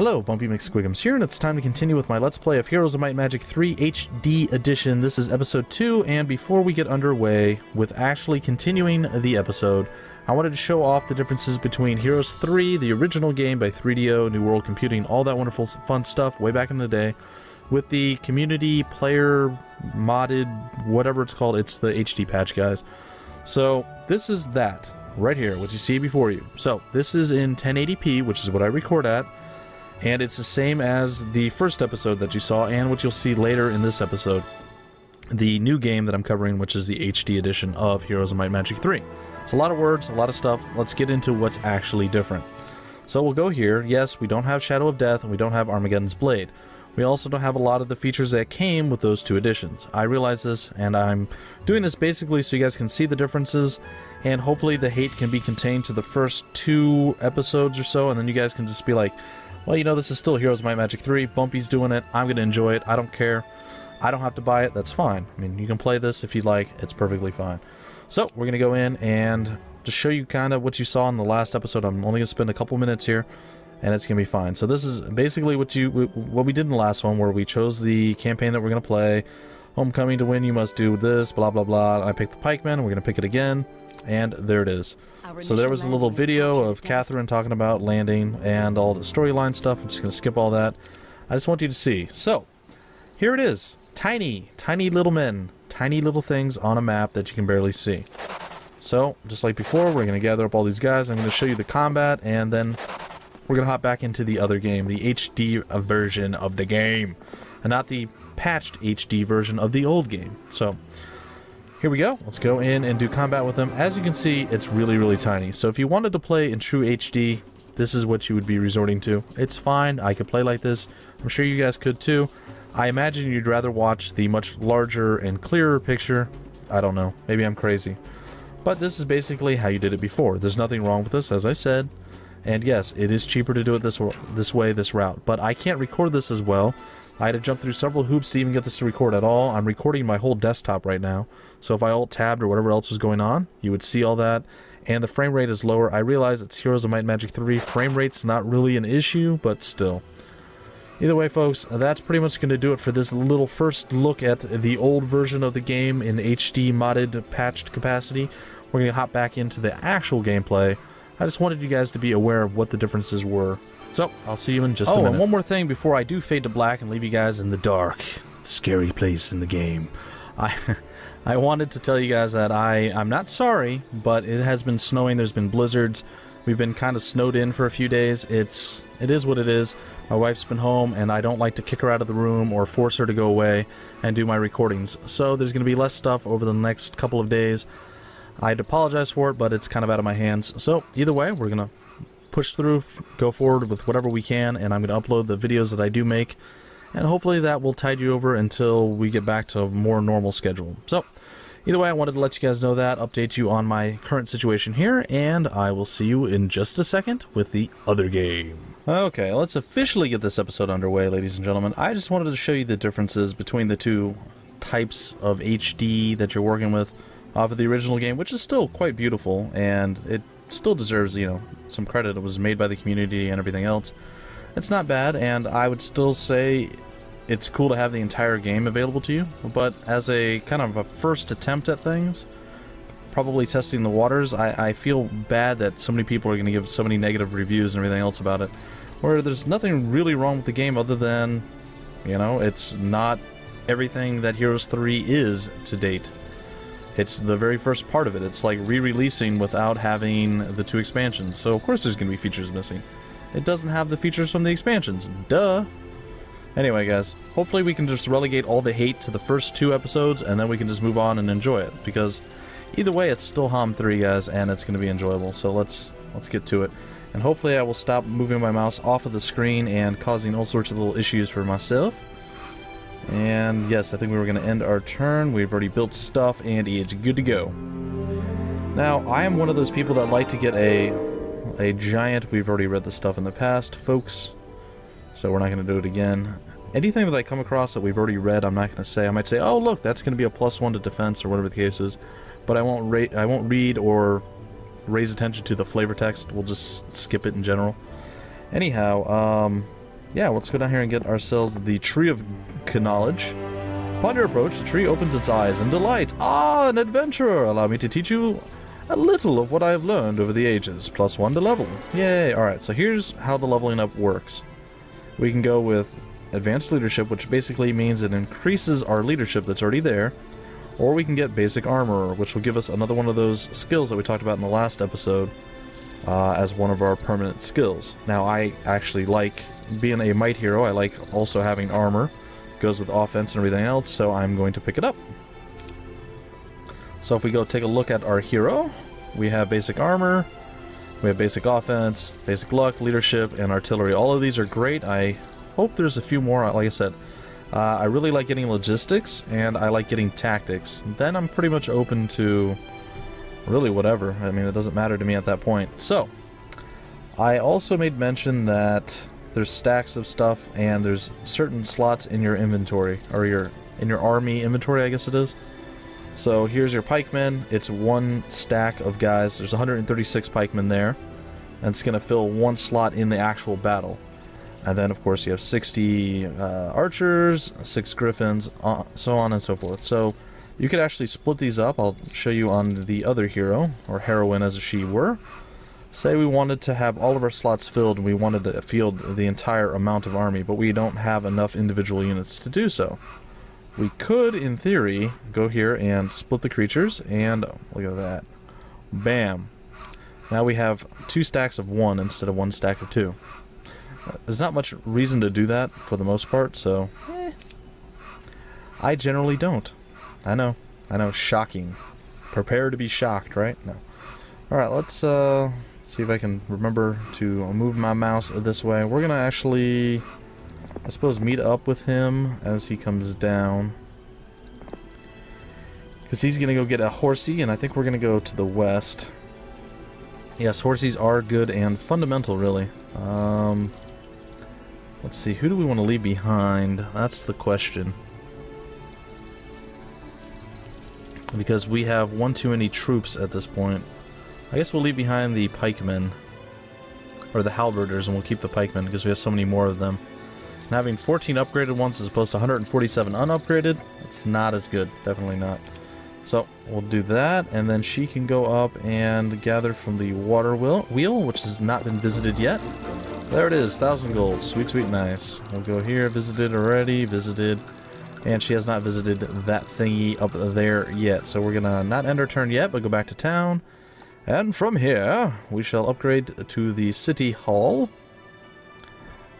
Hello, Bumpy McSquiggums here, and it's time to continue with my Let's Play of Heroes of Might and Magic 3 HD Edition. This is Episode 2, and before we get underway with actually continuing the episode, I wanted to show off the differences between Heroes 3, the original game by 3DO, New World Computing, all that wonderful fun stuff way back in the day, with the community player modded, whatever it's called, it's the HD patch, guys. So, this is that, right here, what you see before you. So, this is in 1080p, which is what I record at. And it's the same as the first episode that you saw and what you'll see later in this episode. The new game that I'm covering, which is the HD edition of Heroes of Might and Magic 3. It's a lot of words, a lot of stuff. Let's get into what's actually different. So we'll go here. Yes, we don't have Shadow of Death and we don't have Armageddon's Blade. We also don't have a lot of the features that came with those two editions. I realize this, and I'm doing this basically so you guys can see the differences, and hopefully the hate can be contained to the first two episodes or so, and then you guys can just be like, well, you know, this is still Heroes of Might and Magic 3, Bumpy's doing it, I'm going to enjoy it, I don't care, I don't have to buy it, that's fine. I mean, you can play this if you'd like, it's perfectly fine. So, we're going to go in and just show you kind of what you saw in the last episode. I'm only going to spend a couple minutes here, and it's going to be fine. So this is basically what we did in the last one, where we chose the campaign that we're going to play. Homecoming, to win, you must do this, blah, blah, blah. I picked the pikeman, we're going to pick it again. And there it is. So there was a little video of Catherine talking about landing and all the storyline stuff. I'm just going to skip all that. I just want you to see. So, here it is. Tiny, tiny little men. Tiny little things on a map that you can barely see. So, just like before, we're going to gather up all these guys. I'm going to show you the combat, and then we're going to hop back into the other game. The HD version of the game. And not the patched HD version of the old game. So, here we go. Let's go in and do combat with them. As you can see, it's really, really tiny. So if you wanted to play in true HD, this is what you would be resorting to. It's fine. I could play like this. I'm sure you guys could too. I imagine you'd rather watch the much larger and clearer picture. I don't know. Maybe I'm crazy. But this is basically how you did it before. There's nothing wrong with this, as I said. And yes, it is cheaper to do it this route. But I can't record this as well. I had to jump through several hoops to even get this to record at all. I'm recording my whole desktop right now. So if I alt-tabbed or whatever else was going on, you would see all that. And the frame rate is lower. I realize it's Heroes of Might and Magic 3. Frame rate's not really an issue, but still. Either way, folks, that's pretty much going to do it for this little first look at the old version of the game in HD modded, patched capacity. We're going to hop back into the actual gameplay. I just wanted you guys to be aware of what the differences were. So, I'll see you in just a minute. Oh, and one more thing before I do fade to black and leave you guys in the dark. Scary place in the game. I wanted to tell you guys that I'm not sorry, but it has been snowing. There's been blizzards. We've been kind of snowed in for a few days. It is what it is. My wife's been home, and I don't like to kick her out of the room or force her to go away and do my recordings. So, there's going to be less stuff over the next couple of days. I'd apologize for it, but it's kind of out of my hands. So, either way, we're going to push through, go forward with whatever we can, and I'm going to upload the videos that I do make, and hopefully that will tide you over until we get back to a more normal schedule. So, either way, I wanted to let you guys know that, update you on my current situation here, and I will see you in just a second with the other game. Okay, let's officially get this episode underway, ladies and gentlemen. I just wanted to show you the differences between the two types of HD that you're working with off of the original game, which is still quite beautiful, and it still deserves, you know, some credit. It was made by the community and everything else. It's not bad, and I would still say it's cool to have the entire game available to you, but as a kind of a first attempt at things, probably testing the waters, I feel bad that so many people are going to give so many negative reviews and everything else about it, where there's nothing really wrong with the game other than, you know, it's not everything that Heroes 3 is to date. It's the very first part of it. It's like re-releasing without having the two expansions. So of course there's going to be features missing. It doesn't have the features from the expansions. Duh! Anyway, guys, hopefully we can just relegate all the hate to the first two episodes, and then we can just move on and enjoy it. Because either way, it's still HOM 3, guys, and it's going to be enjoyable. So let's get to it. And hopefully I will stop moving my mouse off of the screen and causing all sorts of little issues for myself. And yes, I think we were going to end our turn. We've already built stuff, and it's good to go. Now, I am one of those people that like to get a giant. We've already read this stuff in the past, folks. So we're not going to do it again. Anything that I come across that we've already read, I'm not going to say. I might say, oh, look, that's going to be a +1 to defense, or whatever the case is. But I won't read or raise attention to the flavor text. We'll just skip it in general. Anyhow, yeah, let's go down here and get ourselves the Tree of Knowledge. Upon your approach, the tree opens its eyes in delight. Ah, an adventurer! Allow me to teach you a little of what I have learned over the ages. +1 to level. Yay! Alright, so here's how the leveling up works. We can go with advanced leadership, which basically means it increases our leadership that's already there. Or we can get basic armor, which will give us another one of those skills that we talked about in the last episode as one of our permanent skills. Now, I actually like being a might hero. I like also having armor. It goes with offense and everything else, so I'm going to pick it up. So if we go take a look at our hero, we have basic armor, we have basic offense, basic luck, leadership, and artillery. All of these are great. I hope there's a few more. Like I said, I really like getting logistics, and I like getting tactics. Then I'm pretty much open to really whatever. I mean, it doesn't matter to me at that point. So, I also made mention that there's stacks of stuff, and there's certain slots in your inventory, or in your army inventory, I guess it is. So here's your pikemen. It's one stack of guys. There's 136 pikemen there, and it's going to fill one slot in the actual battle. And then, of course, you have 60 archers, 6 griffins, so on and so forth. So you could actually split these up. I'll show you on the other hero, or heroine as she were. Say we wanted to have all of our slots filled, and we wanted to field the entire amount of army, but we don't have enough individual units to do so. We could, in theory, go here and split the creatures, and oh, look at that. Bam. Now we have 2 stacks of 1 instead of 1 stack of 2. There's not much reason to do that for the most part, so I generally don't. I know, shocking. Prepare to be shocked, right? No. Alright, let's see if I can remember to move my mouse this way. We're gonna actually, I suppose, meet up with him as he comes down, because he's gonna go get a horsey, and I think we're gonna go to the west. Yes, horsies are good and fundamental, really. Let's see, who do we want to leave behind? That's the question. Because we have one too many troops at this point. I guess we'll leave behind the pikemen, or the halberders, and we'll keep the pikemen because we have so many more of them. And having 14 upgraded ones as opposed to 147 unupgraded, it's not as good, definitely not. So we'll do that, and then she can go up and gather from the water wheel, which has not been visited yet. There it is, 1,000 gold. Sweet, sweet, nice. We'll go here, visited already, visited. And she has not visited that thingy up there yet. So we're going to not end our turn yet, but go back to town. And from here, we shall upgrade to the City Hall.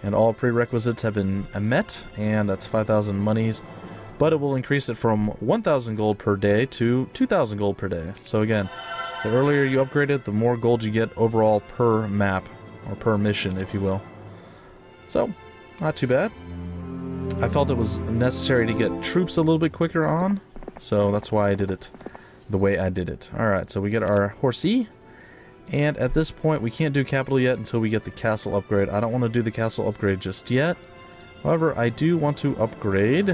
And all prerequisites have been met, and that's 5,000 monies. But it will increase it from 1,000 gold per day to 2,000 gold per day. So again, the earlier you upgrade it, the more gold you get overall per map, or per mission, if you will. So, not too bad. I felt it was necessary to get troops a little bit quicker on, so that's why I did it the way I did it. Alright, so we get our horsey, and at this point we can't do capital yet until we get the castle upgrade. I don't want to do the castle upgrade just yet. However, I do want to upgrade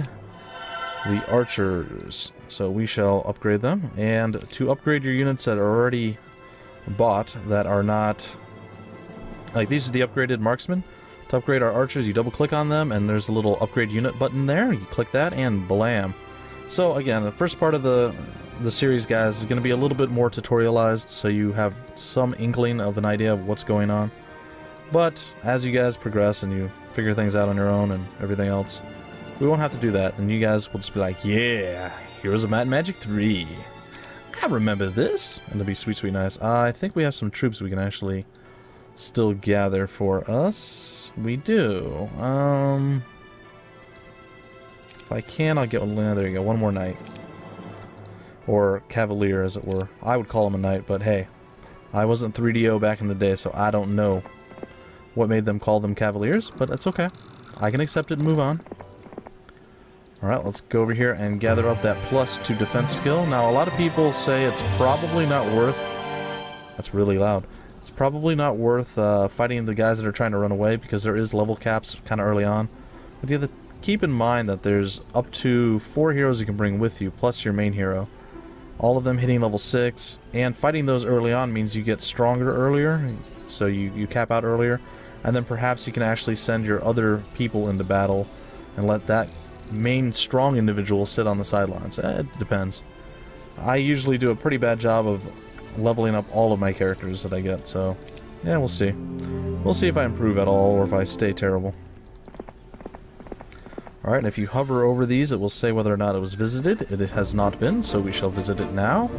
the archers, so we shall upgrade them. And to upgrade your units that are already bought, that are not, like, these are the upgraded marksmen. To upgrade our archers, you double click on them, and there's a little upgrade unit button there. You click that and blam. So again, the first part of the series, guys, is going to be a little bit more tutorialized, so you have some inkling of an idea of what's going on. But as you guys progress and you figure things out on your own and everything else, we won't have to do that, and you guys will just be like, yeah, Heroes of Might and Magic 3. I remember this. And it'll be sweet, sweet, nice. I think we have some troops we can actually still gather for us. We do. If I can, I'll get one. There you go. One more knight. Or cavalier, as it were. I would call him a knight, but hey, I wasn't 3DO back in the day, so I don't know what made them call them cavaliers, but that's okay. I can accept it and move on. Alright, let's go over here and gather up that +2 defense skill. Now, a lot of people say it's probably not worth... That's really loud. It's probably not worth fighting the guys that are trying to run away, because there is level caps kind of early on. But you have to keep in mind that there's up to 4 heroes you can bring with you, plus your main hero. All of them hitting level 6, and fighting those early on means you get stronger earlier, so you cap out earlier. and then perhaps you can actually send your other people into battle and let that main strong individual sit on the sidelines. It depends. I usually do a pretty bad job of leveling up all of my characters that I get, so yeah, we'll see. We'll see if I improve at all or if I stay terrible. Alright, and if you hover over these, it will say whether or not it was visited. It has not been, so we shall visit it now.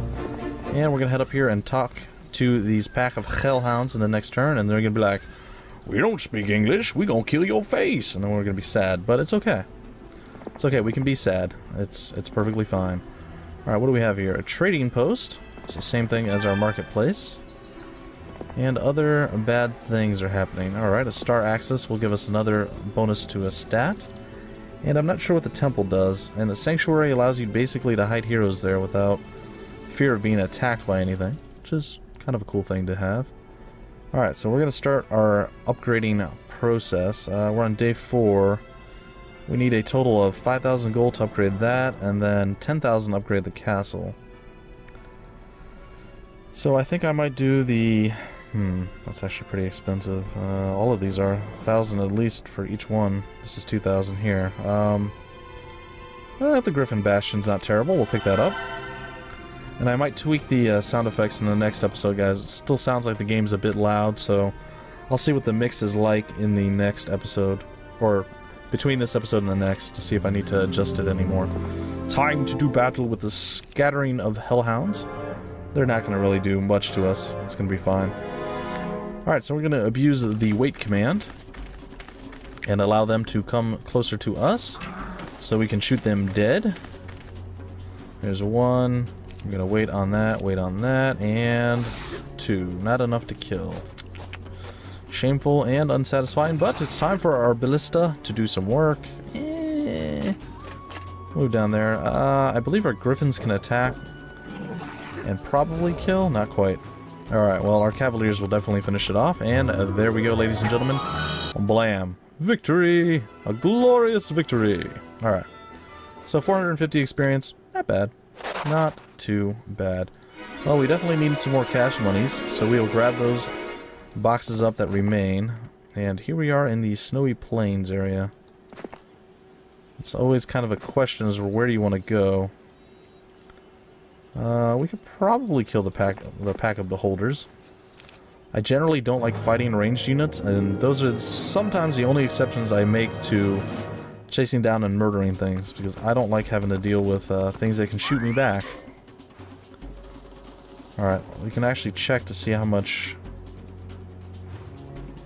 And we're going to head up here and talk to these pack of hellhounds in the next turn, and they're going to be like, "We don't speak English, we gonna kill your face!" And then we're going to be sad, but it's okay. It's okay, we can be sad. It's perfectly fine. Alright, what do we have here? A trading post. It's the same thing as our marketplace. And other bad things are happening. Alright, a star axis will give us another bonus to a stat. And I'm not sure what the temple does. And the sanctuary allows you basically to hide heroes there without fear of being attacked by anything, which is kind of a cool thing to have. Alright, so we're going to start our upgrading process. We're on day 4. We need a total of 5,000 gold to upgrade that, and then 10,000 to upgrade the castle. So I think I might do the... that's actually pretty expensive. All of these are 1,000 at least for each one. This is 2,000 here. The Griffin Bastion's not terrible. We'll pick that up. And I might tweak the sound effects in the next episode, guys. It still sounds like the game's a bit loud, so I'll see what the mix is like in the next episode, or between this episode and the next, to see if I need to adjust it anymore. Time to do battle with the scattering of hellhounds. They're not going to really do much to us. It's going to be fine. Alright, so we're going to abuse the wait command and allow them to come closer to us so we can shoot them dead. There's one. I'm going to wait on that, and 2. Not enough to kill. Shameful and unsatisfying, but it's time for our ballista to do some work. Move down there. I believe our griffins can attack and probably kill? Not quite. Alright, well, our cavaliers will definitely finish it off, and there we go, ladies and gentlemen. Blam! Victory! A glorious victory! Alright. So, 450 experience. Not bad. Not too bad. Well, we definitely needed some more cash monies, so we will grab those boxes up that remain. And here we are in the Snowy Plains area. It's always kind of a question as to where do you want to go. We could probably kill the pack of beholders. I generally don't like fighting ranged units, and those are sometimes the only exceptions I make to chasing down and murdering things, because I don't like having to deal with things that can shoot me back. Alright, we can actually check to see how much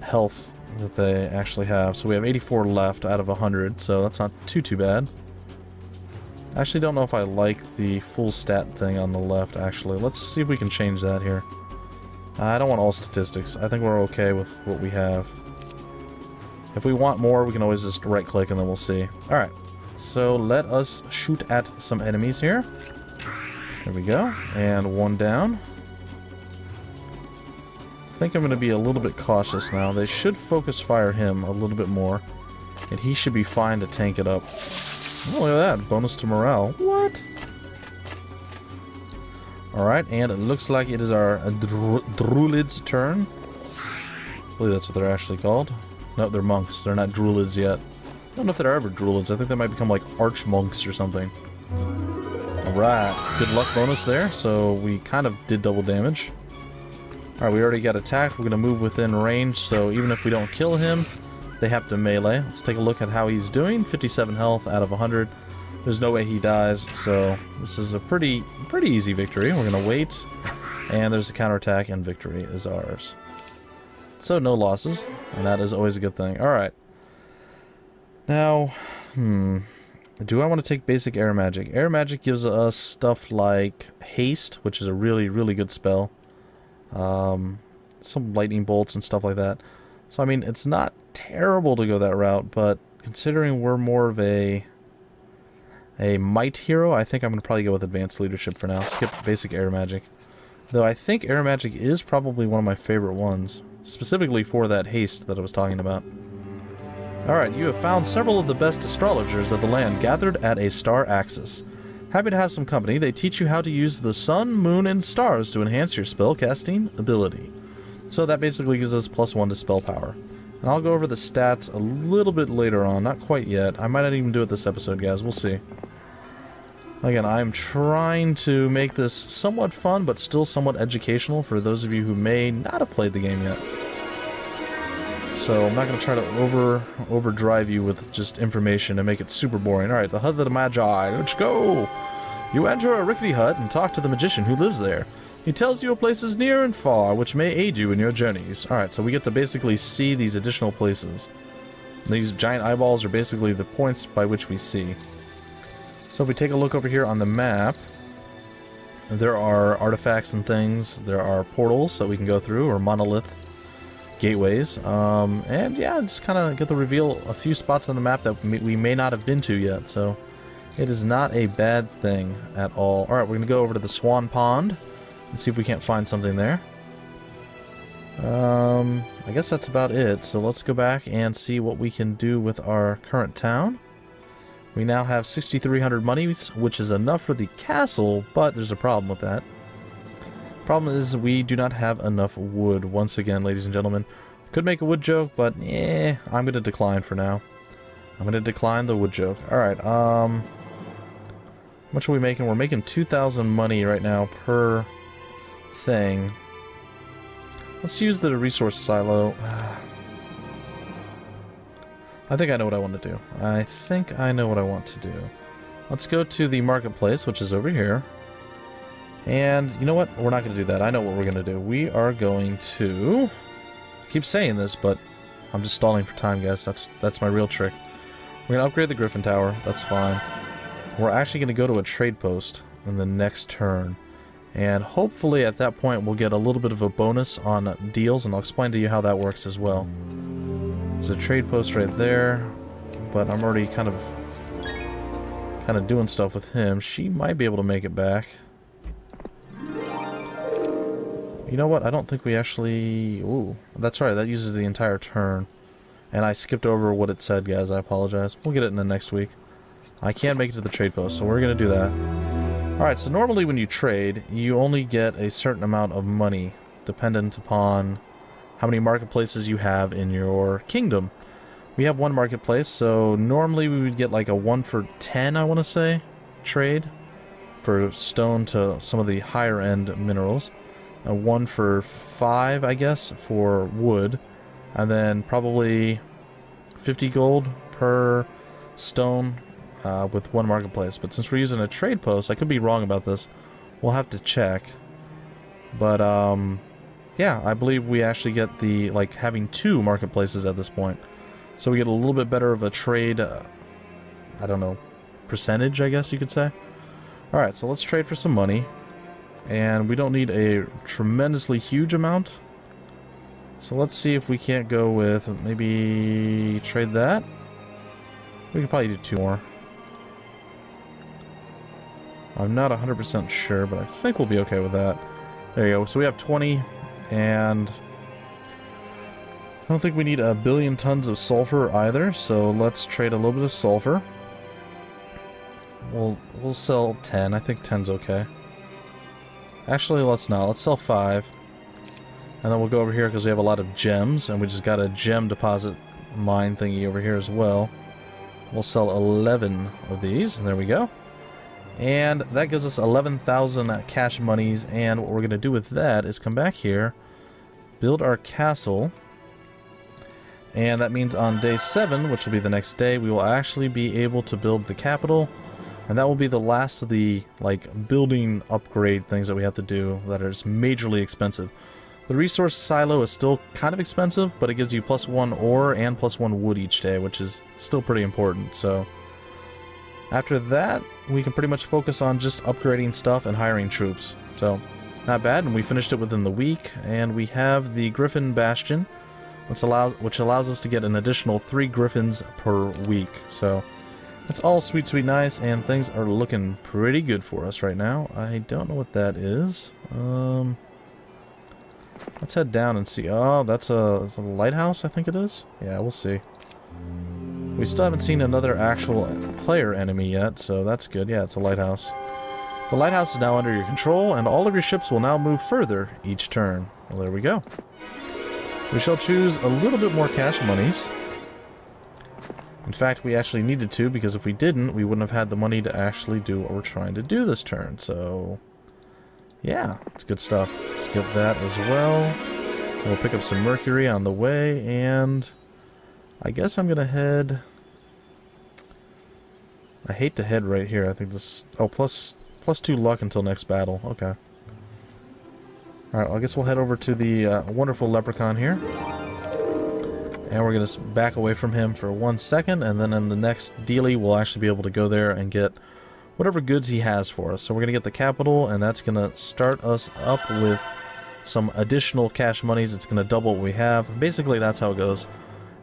health that they actually have. So we have 84 left out of 100, so that's not too bad. I actually don't know if I like the full stat thing on the left, actually. Let's see if we can change that here. I don't want all statistics. I think we're okay with what we have. If we want more, we can always just right-click and then we'll see. Alright, so let us shoot at some enemies here. There we go, and one down. I think I'm going to be a little bit cautious now. They should focus fire him a little bit more, and he should be fine to tank it up. Oh, look at that. Bonus to morale. What? Alright, and it looks like it is our Druid's turn. I believe that's what they're actually called. No, they're monks. They're not Druids yet. I don't know if they're ever Druids. I think they might become like Archmonks or something. Alright. Good luck bonus there. So we kind of did double damage. Alright, we already got attacked. We're going to move within range, so even if we don't kill him, they have to melee. Let's take a look at how he's doing. 57 health out of 100. There's no way he dies, so this is a pretty easy victory. We're going to wait, and there's a counterattack, and victory is ours. So no losses, and that is always a good thing. Alright. Now, do I want to take basic air magic? Air magic gives us stuff like haste, which is a really good spell. Some lightning bolts and stuff like that. So, I mean, it's not terrible to go that route, but considering we're more of a might hero, I think I'm going to probably go with advanced leadership for now. Skip basic air magic. Though I think air magic is probably one of my favorite ones, specifically for that haste that I was talking about. Alright, you have found several of the best astrologers of the land gathered at a star axis. Happy to have some company, they teach you how to use the sun, moon, and stars to enhance your spellcasting ability. So that basically gives us +1 to spell power. And I'll go over the stats a little bit later on, not quite yet. I might not even do it this episode, guys, we'll see. Again, I'm trying to make this somewhat fun, but still somewhat educational for those of you who may not have played the game yet. So I'm not going to try to overdrive you with just information and make it super boring. Alright, the Hut of the Magi, let's go! You enter a rickety hut and talk to the magician who lives there. He tells you of places near and far which may aid you in your journeys. Alright, so we get to basically see these additional places. These giant eyeballs are basically the points by which we see. So if we take a look over here on the map, there are artifacts and things, there are portals that we can go through, or monolith gateways, and yeah, just kind of get to reveal a few spots on the map that we may not have been to yet, so it is not a bad thing at all. Alright, we're going to go over to the Swan Pond and see if we can't find something there. I guess that's about it, so let's go back and see what we can do with our current town. We now have 6,300 monies, which is enough for the castle, but there's a problem with that. The problem is we do not have enough wood. Once again, ladies and gentlemen, could make a wood joke, but I'm going to decline for now. I'm going to decline the wood joke. Alright, how much are we making? We're making 2,000 money right now per thing. Let's use the resource silo. I think I know what I want to do. I think I know what I want to do. Let's go to the marketplace, which is over here. And you know what? We're not going to do that. I know what we're going to do. We are going to... I keep saying this, but I'm just stalling for time, guys. That's my real trick. We're going to upgrade the Griffin Tower. That's fine. We're actually going to go to a trade post in the next turn. And hopefully at that point we'll get a little bit of a bonus on deals, and I'll explain to you how that works as well. There's a trade post right there, but I'm already kind of doing stuff with him. She might be able to make it back. You know what? I don't think we actually... Ooh, that's right. That uses the entire turn. And I skipped over what it said, guys. I apologize. We'll get it in the next week. I can't make it to the trade post, so we're going to do that. Alright, so normally when you trade, you only get a certain amount of money, dependent upon how many marketplaces you have in your kingdom. We have one marketplace, so normally we would get like a 1 for 10, I want to say, trade for stone to some of the higher end minerals, a 1 for 5, I guess, for wood, and then probably 50 gold per stone with one marketplace. But since we're using a trade post, I could be wrong about this, we'll have to check, but yeah, I believe we actually get the, like, having two marketplaces at this point. So we get a little bit better of a trade, I don't know, percentage, I guess you could say. Alright, so let's trade for some money. And we don't need a tremendously huge amount. So let's see if we can't go with, maybe, trade that. We could probably do 2 more. I'm not 100% sure, but I think we'll be okay with that. There you go, so we have 20... And I don't think we need 1 billion tons of sulfur either, so let's trade a little bit of sulfur. We'll sell 10. I think 10's okay. Actually, let's not. Let's sell 5. And then we'll go over here because we have a lot of gems, and we just got a gem deposit mine thingy over here as well. We'll sell 11 of these, and there we go. And that gives us 11,000 cash monies, and what we're going to do with that is come back here, build our castle, and that means on day 7, which will be the next day, we will actually be able to build the capital, and that will be the last of the, like, building upgrade things that we have to do that are majorly expensive. The resource silo is still kind of expensive, but it gives you +1 ore and +1 wood each day, which is still pretty important, so... After that, we can pretty much focus on just upgrading stuff and hiring troops. So, not bad, and we finished it within the week, and we have the Griffin Bastion, which allows us to get an additional 3 Griffins per week. So, that's all sweet, sweet, nice, and things are looking pretty good for us right now. I don't know what that is. Let's head down and see. Oh, that's a lighthouse, I think it is? Yeah, we'll see. We still haven't seen another actual player enemy yet, so that's good. Yeah, it's a lighthouse. The lighthouse is now under your control, and all of your ships will now move further each turn. Well, there we go. We shall choose a little bit more cash monies. In fact, we actually needed to, because if we didn't, we wouldn't have had the money to actually do what we're trying to do this turn. So, yeah, it's good stuff. Let's get that as well. We'll pick up some mercury on the way, and I guess I'm going to head... I hate to head right here. I think this... Oh, plus 2 luck until next battle. Okay. Alright, well, I guess we'll head over to the wonderful leprechaun here. And we're going to back away from him for 1 second, and then in the next dealie, we'll actually be able to go there and get whatever goods he has for us. So we're going to get the capital, and that's going to start us up with some additional cash monies. It's going to double what we have. Basically, that's how it goes.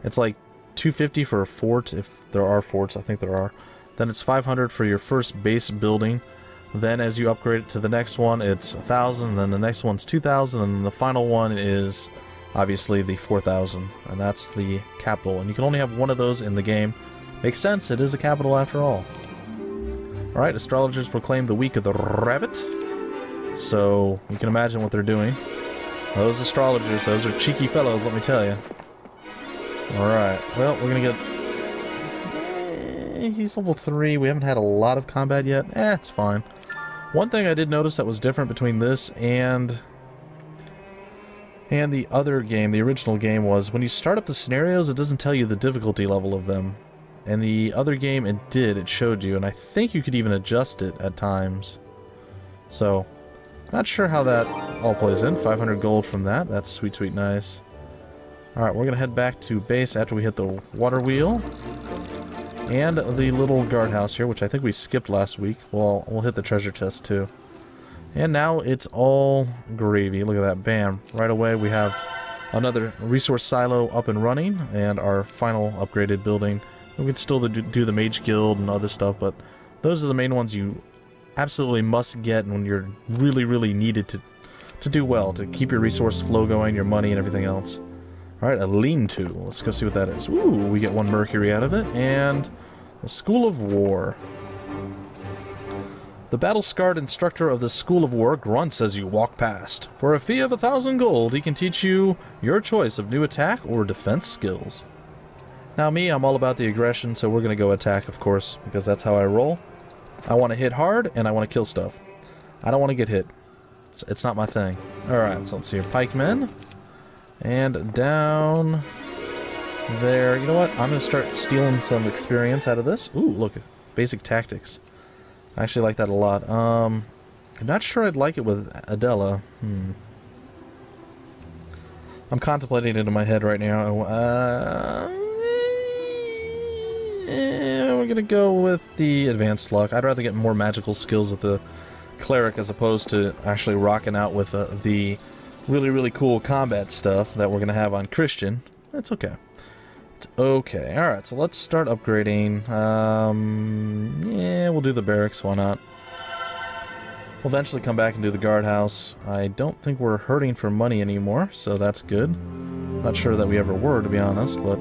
It's like 250 for a fort, if there are forts. I think there are. Then it's 500 for your first base building. Then as you upgrade it to the next one, it's 1,000, then the next one's 2,000, and then the final one is... obviously the 4,000, and that's the capital, and you can only have one of those in the game. Makes sense, it is a capital after all. Alright, astrologers proclaim the week of the rabbit, so you can imagine what they're doing. Those astrologers, those are cheeky fellows, let me tell you. Alright, well, we're gonna get... he's level 3, we haven't had a lot of combat yet. It's fine. One thing I did notice that was different between this and... and the other game, the original game, was when you start up the scenarios, it doesn't tell you the difficulty level of them. And the other game, it did. It showed you. And I think you could even adjust it at times. So, not sure how that all plays in. 500 gold from that. That's sweet, sweet, nice. Alright, we're going to head back to base after we hit the water wheel. And the little guardhouse here, which I think we skipped last week. Well, we'll hit the treasure chest, too. And now it's all gravy. Look at that. Bam. Right away we have another resource silo up and running, and our final upgraded building. We can still do the Mage Guild and other stuff, but those are the main ones you absolutely must get when you're really, really needed to do well, to keep your resource flow going, your money, and everything else. Alright, a lean-to. Let's go see what that is. Ooh, we get 1 mercury out of it, and a School of War. The battle-scarred instructor of the School of War grunts as you walk past. For a fee of 1,000 gold, he can teach you your choice of new attack or defense skills. Now me, I'm all about the aggression, so we're going to go attack, of course, because that's how I roll. I want to hit hard, and I want to kill stuff. I don't want to get hit. It's not my thing. Alright, so let's see here. Pikemen. And down there. You know what? I'm going to start stealing some experience out of this. Ooh, look. Basic tactics. I actually like that a lot. I'm not sure I'd like it with Adela. I'm contemplating it in my head right now. We're going to go with the advanced luck. I'd rather get more magical skills with the cleric as opposed to actually rocking out with the really, really cool combat stuff that we're going to have on Christian. That's okay. Okay, alright, so let's start upgrading. Yeah, we'll do the barracks, why not? We'll eventually come back and do the guardhouse. I don't think we're hurting for money anymore, so that's good. Not sure that we ever were, to be honest, but...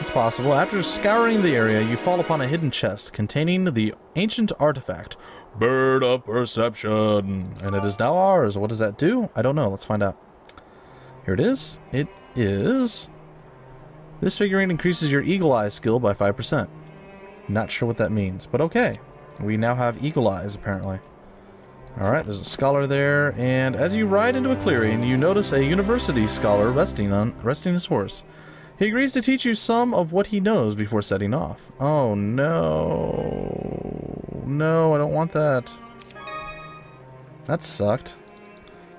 it's possible. After scouring the area, you fall upon a hidden chest containing the ancient artifact, Bird of Perception. And it is now ours. What does that do? I don't know. Let's find out. Here it is. It is... this figurine increases your Eagle Eye skill by 5%. Not sure what that means, but okay. We now have Eagle Eyes, apparently. Alright, there's a scholar there, and as you ride into a clearing, you notice a university scholar resting his horse. He agrees to teach you some of what he knows before setting off. Oh, no. No, I don't want that. That sucked.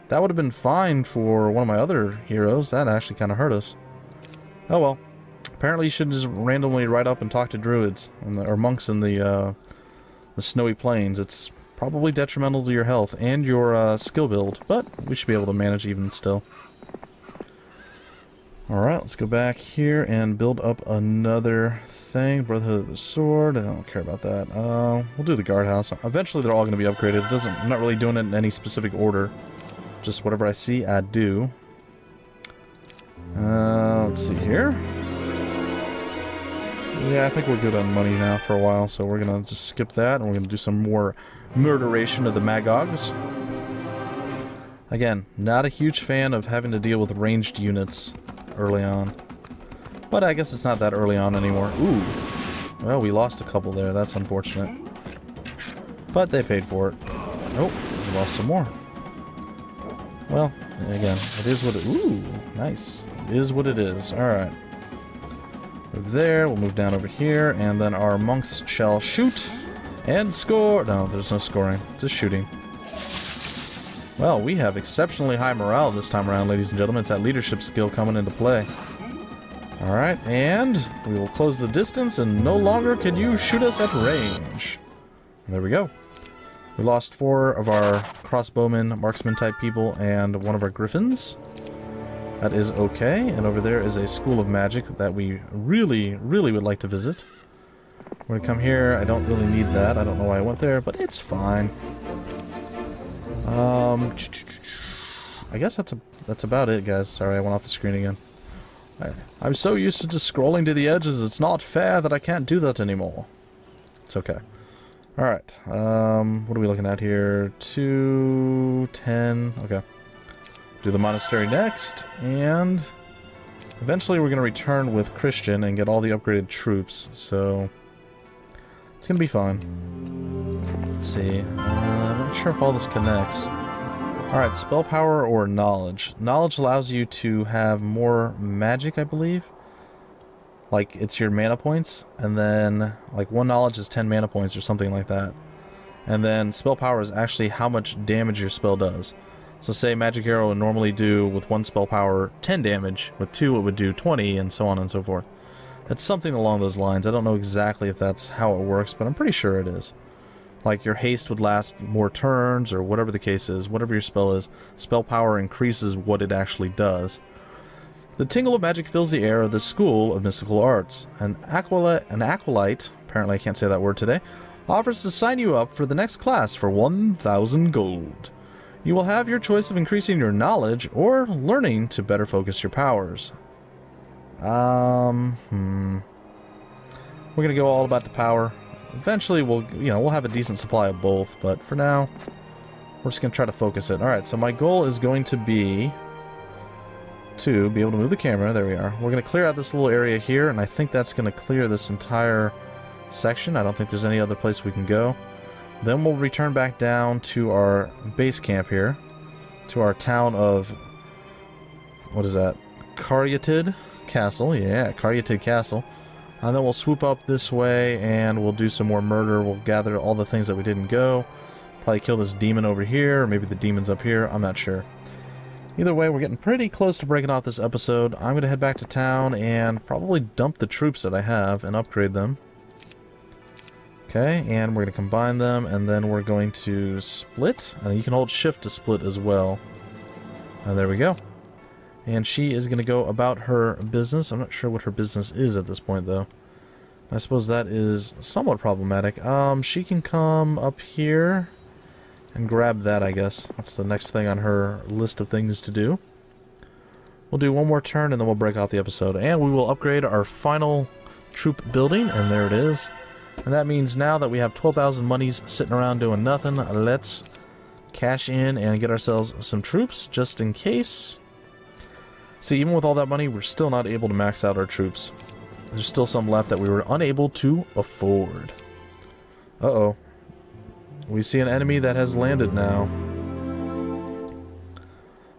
That would have been fine for one of my other heroes. That actually kind of hurt us. Oh, well. Apparently you should just randomly ride up and talk to druids, or monks in the snowy plains. It's probably detrimental to your health and your skill build, but we should be able to manage even still. Alright, let's go back here and build up another thing. Brotherhood of the Sword, I don't care about that. We'll do the guardhouse. Eventually they're all going to be upgraded. I'm not really doing it in any specific order. Just whatever I see, I do. Let's see here. Yeah, I think we're good on money now for a while, so we're gonna just skip that, and we're gonna do some more murderation of the Magogs. Again, not a huge fan of having to deal with ranged units early on. But I guess it's not that early on anymore. Ooh. Well, we lost a couple there. That's unfortunate. But they paid for it. Oh, we lost some more. Well, again, it is what it is. Ooh, nice. It is what it is. Alright. Over there, we'll move down over here, and then our monks shall shoot and score. No, there's no scoring. Just shooting. Well, we have exceptionally high morale this time around, ladies and gentlemen. It's that leadership skill coming into play. Alright, and we will close the distance, and no longer can you shoot us at range. There we go. We lost 4 of our crossbowmen, marksman-type people, and 1 of our griffins. That is okay. And over there is a school of magic that we really, really would like to visit. We're gonna come here. I don't really need that. I don't know why I went there, but it's fine. I guess that's about it, guys. Sorry, I went off the screen again. I'm so used to just scrolling to the edges, it's not fair that I can't do that anymore. It's okay. Alright, what are we looking at here? 2, 10, okay. Do the monastery next, and eventually we're going to return with Christian and get all the upgraded troops, so it's going to be fine. Let's see, I'm not sure if all this connects. Alright, spell power or knowledge. Knowledge allows you to have more magic, I believe. Like, it's your mana points, and then, like, 1 knowledge is 10 mana points or something like that. And then spell power is actually how much damage your spell does. So say Magic Arrow would normally do, with 1 spell power, 10 damage. With 2 it would do 20, and so on and so forth. It's something along those lines. I don't know exactly if that's how it works, but I'm pretty sure it is. Like, your haste would last more turns, or whatever the case is. Whatever your spell is, spell power increases what it actually does. The tingle of magic fills the air of the School of Mystical Arts. An acolyte, apparently I can't say that word today, offers to sign you up for the next class for 1,000 gold. You will have your choice of increasing your knowledge or learning to better focus your powers. We're gonna go all about the power. Eventually we'll have a decent supply of both, but for now, we're just gonna try to focus it. Alright, so my goal is going to be to be able to move the camera. There we are. We're going to clear out this little area here, and I think that's going to clear this entire section. I don't think there's any other place we can go. Then we'll return back down to our base camp here, to our town of, what is that? Karyatid Castle. Yeah, Karyatid Castle. And then we'll swoop up this way, and we'll do some more murder. We'll gather all the things that we didn't go. Probably kill this demon over here, or maybe the demon's up here. I'm not sure. Either way, we're getting pretty close to breaking off this episode. I'm going to head back to town and probably dump the troops that I have and upgrade them. Okay, and we're going to combine them, and then we're going to split. And you can hold shift to split as well. And there we go. And she is going to go about her business. I'm not sure what her business is at this point, though. I suppose that is somewhat problematic. She can come up here and grab that, I guess. That's the next thing on her list of things to do. We'll do one more turn, and then we'll break off the episode. And we will upgrade our final troop building, and there it is. And that means now that we have 12,000 monies sitting around doing nothing, let's cash in and get ourselves some troops, just in case. See, even with all that money, we're still not able to max out our troops. There's still some left that we were unable to afford. Uh-oh. We see an enemy that has landed now.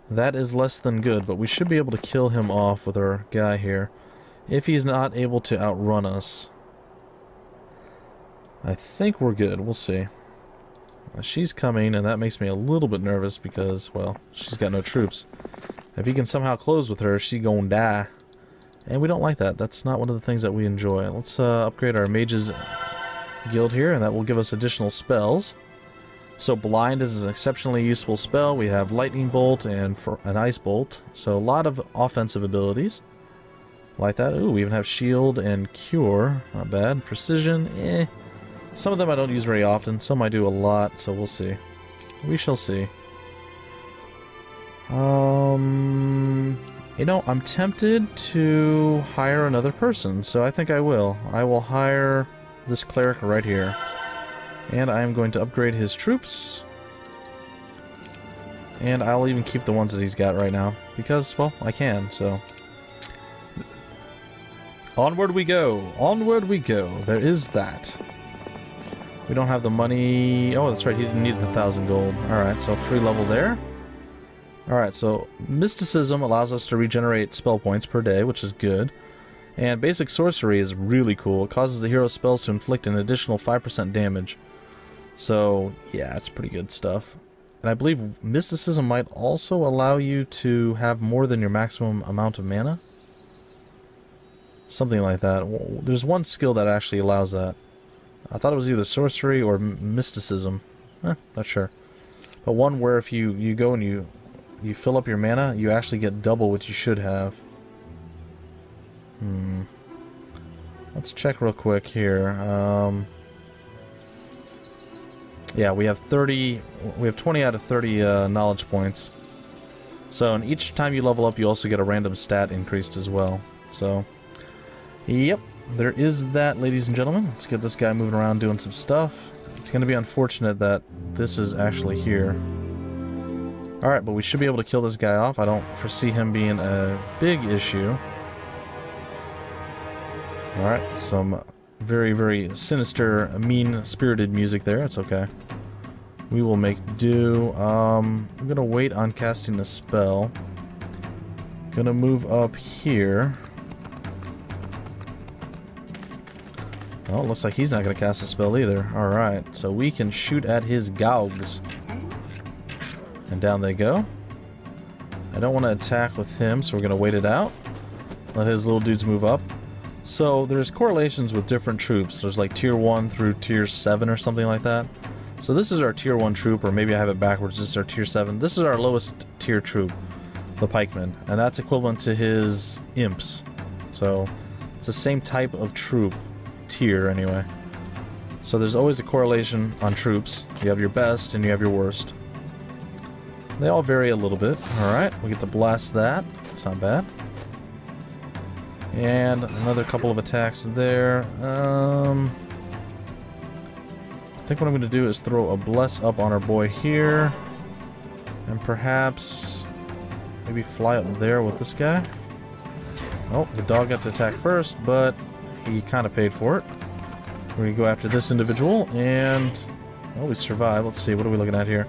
That is less than good, but we should be able to kill him off with our guy here. If he's not able to outrun us. I think we're good. We'll see. She's coming, and that makes me a little bit nervous because, well, she's got no troops. If he can somehow close with her, she's gonna die. And we don't like that. That's not one of the things that we enjoy. Let's upgrade our mages guild here, and that will give us additional spells. So blind is an exceptionally useful spell. We have lightning bolt and an ice bolt, so a lot of offensive abilities like that. Ooh, we even have shield and cure. Not bad. Precision, eh. Some of them I don't use very often, some I do a lot, so we'll see. We shall see. You know, I'm tempted to hire another person, so I think I will. I will hire this cleric right here. And I am going to upgrade his troops. And I'll even keep the ones that he's got right now, because, well, I can, so. Onward we go! Onward we go! There is that. We don't have the money... Oh, that's right, he didn't need the 1,000 gold. Alright, so free level there. Alright, so mysticism allows us to regenerate spell points per day, which is good. And basic sorcery is really cool. It causes the hero's spells to inflict an additional 5% damage. So, yeah, it's pretty good stuff. And I believe mysticism might also allow you to have more than your maximum amount of mana. Something like that. There's one skill that actually allows that. I thought it was either sorcery or mysticism. Not sure. But one where if you go and you fill up your mana, you actually get double what you should have. Let's check real quick here. Yeah, we have 30. We have 20 out of 30 knowledge points. So, and each time you level up, you also get a random stat increased as well. So, yep. There is that, ladies and gentlemen. Let's get this guy moving around doing some stuff. It's going to be unfortunate that this is actually here. Alright, but we should be able to kill this guy off. I don't foresee him being a big issue. Alright, some very, very sinister, mean-spirited music there. It's okay. We will make do. I'm going to wait on casting a spell. Going to move up here. Oh, looks like he's not going to cast a spell either. Alright, so we can shoot at his gaugs. And down they go. I don't want to attack with him, so we're going to wait it out. Let his little dudes move up. So, there's correlations with different troops. There's like tier 1 through tier 7 or something like that. So this is our tier 1 troop, or maybe I have it backwards. This is our tier 7. This is our lowest tier troop, the pikemen. And that's equivalent to his imps. So, it's the same type of troop. Tier anyway. So there's always a correlation on troops. You have your best and you have your worst. They all vary a little bit. Alright, we get to blast that. It's not bad. And another couple of attacks there. I think what I'm going to do is throw a bless up on our boy here. And perhaps maybe fly up there with this guy. Oh, the dog got to attack first, but he kind of paid for it. We're going to go after this individual, and... Well, we survived. Let's see, what are we looking at here?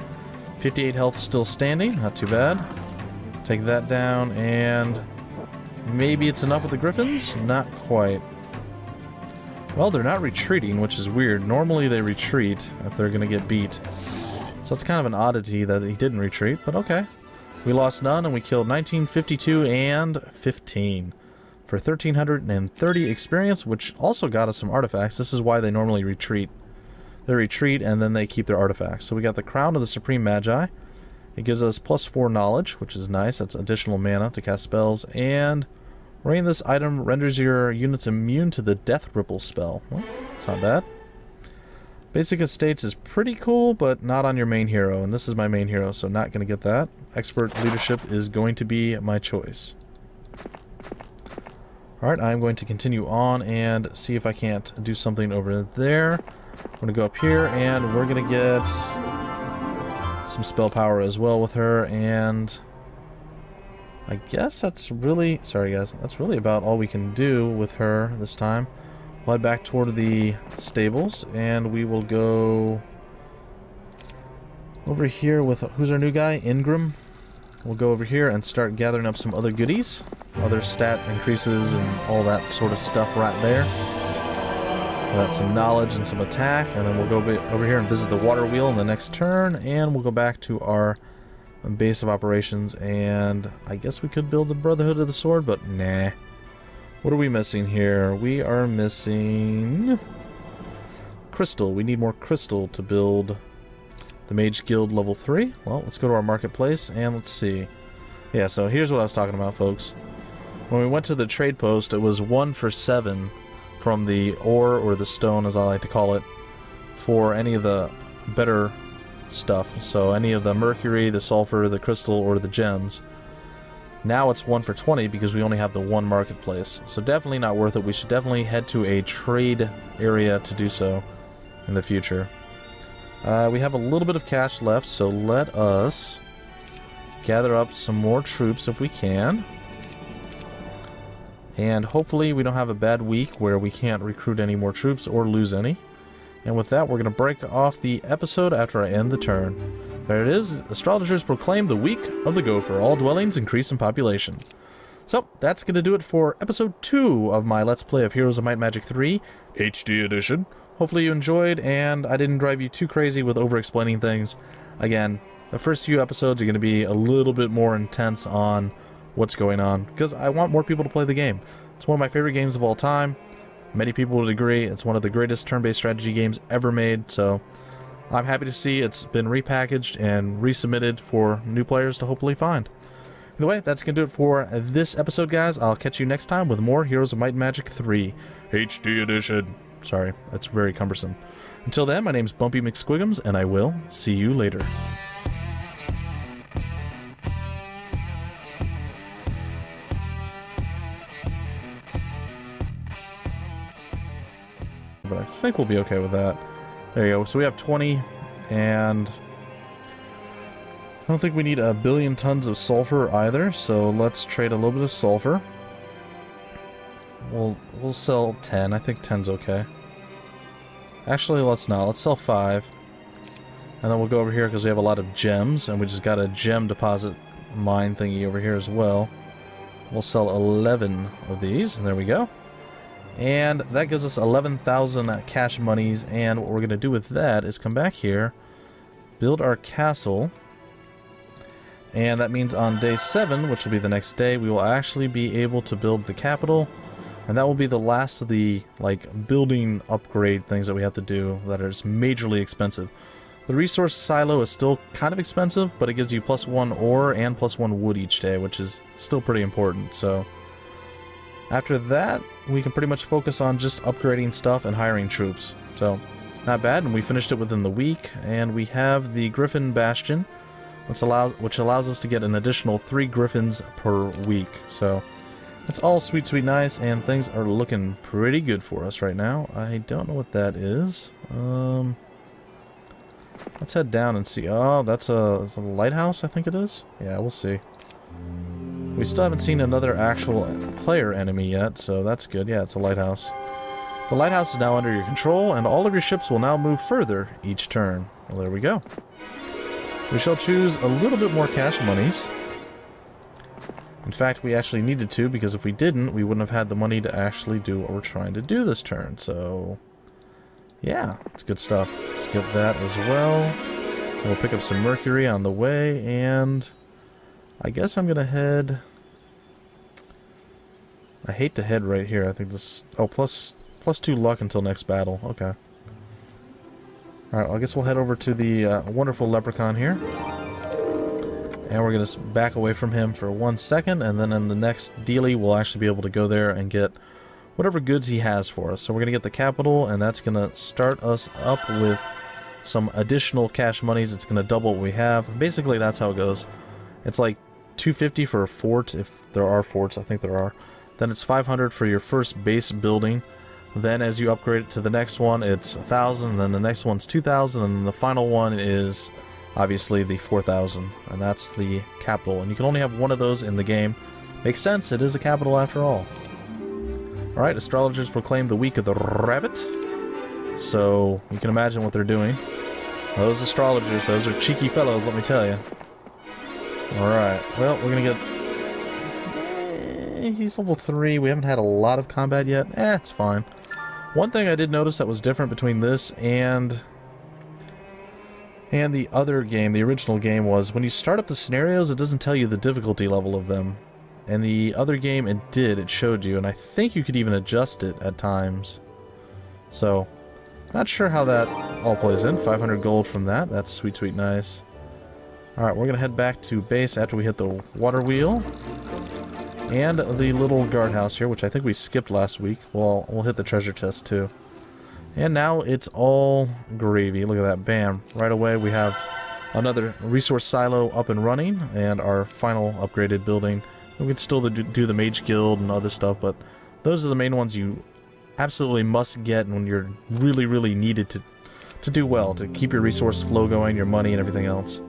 58 health still standing, not too bad. Take that down, and... Maybe it's enough with the griffins? Not quite. Well, they're not retreating, which is weird. Normally they retreat if they're going to get beat. So it's kind of an oddity that he didn't retreat, but okay. We lost none, and we killed 19, 52, and 15. For 1,330 experience, which also got us some artifacts. This is why they normally retreat. They retreat and then they keep their artifacts. So we got the Crown of the Supreme Magi. It gives us plus 4 knowledge, which is nice. That's additional mana to cast spells. And rain this item renders your units immune to the Death Ripple spell. Well, it's not bad. Basic Estates is pretty cool, but not on your main hero. And this is my main hero, so not going to get that. Expert Leadership is going to be my choice. Alright, I'm going to continue on and see if I can't do something over there. I'm going to go up here and we're going to get some spell power as well with her, and I guess that's really... Sorry guys, that's really about all we can do with her this time. We'll head back toward the stables and we will go over here with... Who's our new guy? Ingram. We'll go over here and start gathering up some other goodies. Other stat increases and all that sort of stuff right there. We got some knowledge and some attack, and then we'll go over here and visit the water wheel in the next turn, and we'll go back to our base of operations, and I guess we could build the Brotherhood of the Sword, but nah. What are we missing here? We are missing... crystal. We need more crystal to build the Mage Guild level 3. Well, let's go to our marketplace, and let's see. Yeah, so here's what I was talking about, folks. When we went to the trade post, it was 1 for 7 from the ore, or the stone as I like to call it, for any of the better stuff. So any of the mercury, the sulfur, the crystal, or the gems. Now it's 1 for 20 because we only have the one marketplace. So definitely not worth it. We should definitely head to a trade area to do so in the future. We have a little bit of cash left, so let us gather up some more troops if we can. And hopefully we don't have a bad week where we can't recruit any more troops or lose any. And with that, we're going to break off the episode after I end the turn. There it is. Astrologers proclaim the week of the gopher. All dwellings increase in population. So, that's going to do it for episode 2 of my Let's Play of Heroes of Might and Magic 3 HD Edition. Hopefully you enjoyed, and I didn't drive you too crazy with over-explaining things. Again, the first few episodes are going to be a little bit more intense on what's going on, because I want more people to play the game. It's one of my favorite games of all time. Many people would agree it's one of the greatest turn-based strategy games ever made, so I'm happy to see it's been repackaged and resubmitted for new players to hopefully find. Either way, that's going to do it for this episode, guys. I'll catch you next time with more Heroes of Might and Magic 3 HD Edition. Sorry, that's very cumbersome. Until then, my name's Bumpy McSquiggums, and I will see you later. But I think we'll be okay with that. There you go. So we have 20, and I don't think we need 1 billion tons of sulfur either, so let's trade a little bit of sulfur. We'll sell 10. I think 10's okay. Actually, let's not. Let's sell 5. And then we'll go over here because we have a lot of gems, and we just got a gem deposit mine thingy over here as well. We'll sell 11 of these, and there we go. And that gives us 11,000 cash monies, and what we're going to do with that is come back here, build our castle, and that means on day 7, which will be the next day, we will actually be able to build the capital, and that will be the last of the, like, building upgrade things that we have to do that are majorly expensive. The resource silo is still kind of expensive, but it gives you +1 ore and +1 wood each day, which is still pretty important, so after that, we can pretty much focus on just upgrading stuff and hiring troops. So, not bad, and we finished it within the week, and we have the Griffin Bastion, which allows us to get an additional 3 Griffins per week. So, that's all sweet, sweet, nice, and things are looking pretty good for us right now. I don't know what that is. Let's head down and see. Oh, that's a lighthouse, I think it is? Yeah, we'll see. We still haven't seen another actual player enemy yet, so that's good. Yeah, it's a lighthouse. The lighthouse is now under your control, and all of your ships will now move further each turn. Well, there we go. We shall choose a little bit more cash monies. In fact, we actually needed to, because if we didn't, we wouldn't have had the money to actually do what we're trying to do this turn. So, yeah, it's good stuff. Let's get that as well. We'll pick up some mercury on the way, and I guess I'm going to head... I hate to head right here. I think this... Oh, plus 2 luck until next battle. Okay. Alright, well, I guess we'll head over to the wonderful leprechaun here. And we're going to back away from him for 1 second, and then in the next dealie, we'll actually be able to go there and get whatever goods he has for us. So we're going to get the capital, and that's going to start us up with some additional cash monies. It's going to double what we have. Basically, that's how it goes. It's like 250 for a fort, if there are forts, I think there are. Then it's 500 for your first base building. Then as you upgrade it to the next one, it's 1,000, then the next one's 2,000, and then the final one is obviously the 4,000, and that's the capital. And you can only have one of those in the game. Makes sense, it is a capital after all. Alright, astrologers proclaim the week of the rabbit. So, you can imagine what they're doing. Those astrologers, those are cheeky fellows, let me tell you. Alright, well, we're gonna get... he's level 3, we haven't had a lot of combat yet. Eh, it's fine. One thing I did notice that was different between this and the other game, the original game, was when you start up the scenarios, it doesn't tell you the difficulty level of them. And the other game, it did, it showed you, and I think you could even adjust it at times. So, not sure how that all plays in. 500 gold from that, that's sweet, sweet, nice. Alright, we're going to head back to base after we hit the water wheel. And the little guardhouse here, which I think we skipped last week. We'll hit the treasure chest too. And now it's all gravy. Look at that. Bam. Right away we have another resource silo up and running. And our final upgraded building. We can still do the Mage Guild and other stuff, but those are the main ones you absolutely must get when you're really, really needed to do well. To keep your resource flow going, your money, and everything else.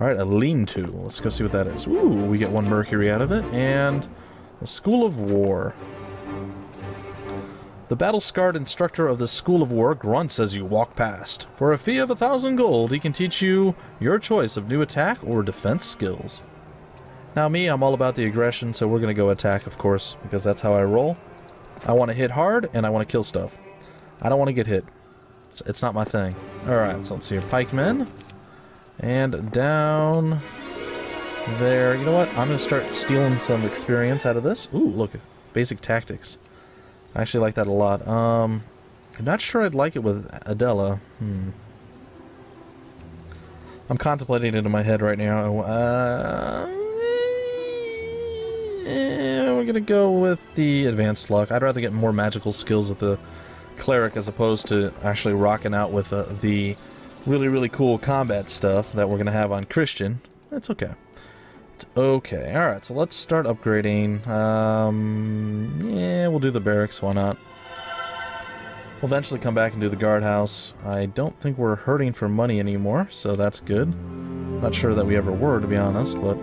Alright, a lean-to. Let's go see what that is. Ooh, we get one mercury out of it, and the School of War. The battle-scarred instructor of the School of War grunts as you walk past. For a fee of 1,000 gold, he can teach you your choice of new attack or defense skills. Now me, I'm all about the aggression, so we're going to go attack, of course, because that's how I roll. I want to hit hard, and I want to kill stuff. I don't want to get hit. It's not my thing. Alright, so let's see here. Pikemen. And down there. You know what? I'm going to start stealing some experience out of this. Ooh, look. Basic tactics. I actually like that a lot. I'm not sure I'd like it with Adela. I'm contemplating it in my head right now. We're gonna go with the advanced luck. I'd rather get more magical skills with the cleric as opposed to actually rocking out with the really cool combat stuff that we're gonna have on Christian. That's okay. It's okay. Alright, so let's start upgrading. Yeah, we'll do the barracks, why not? We'll eventually come back and do the guardhouse. I don't think we're hurting for money anymore, so that's good. Not sure that we ever were, to be honest, but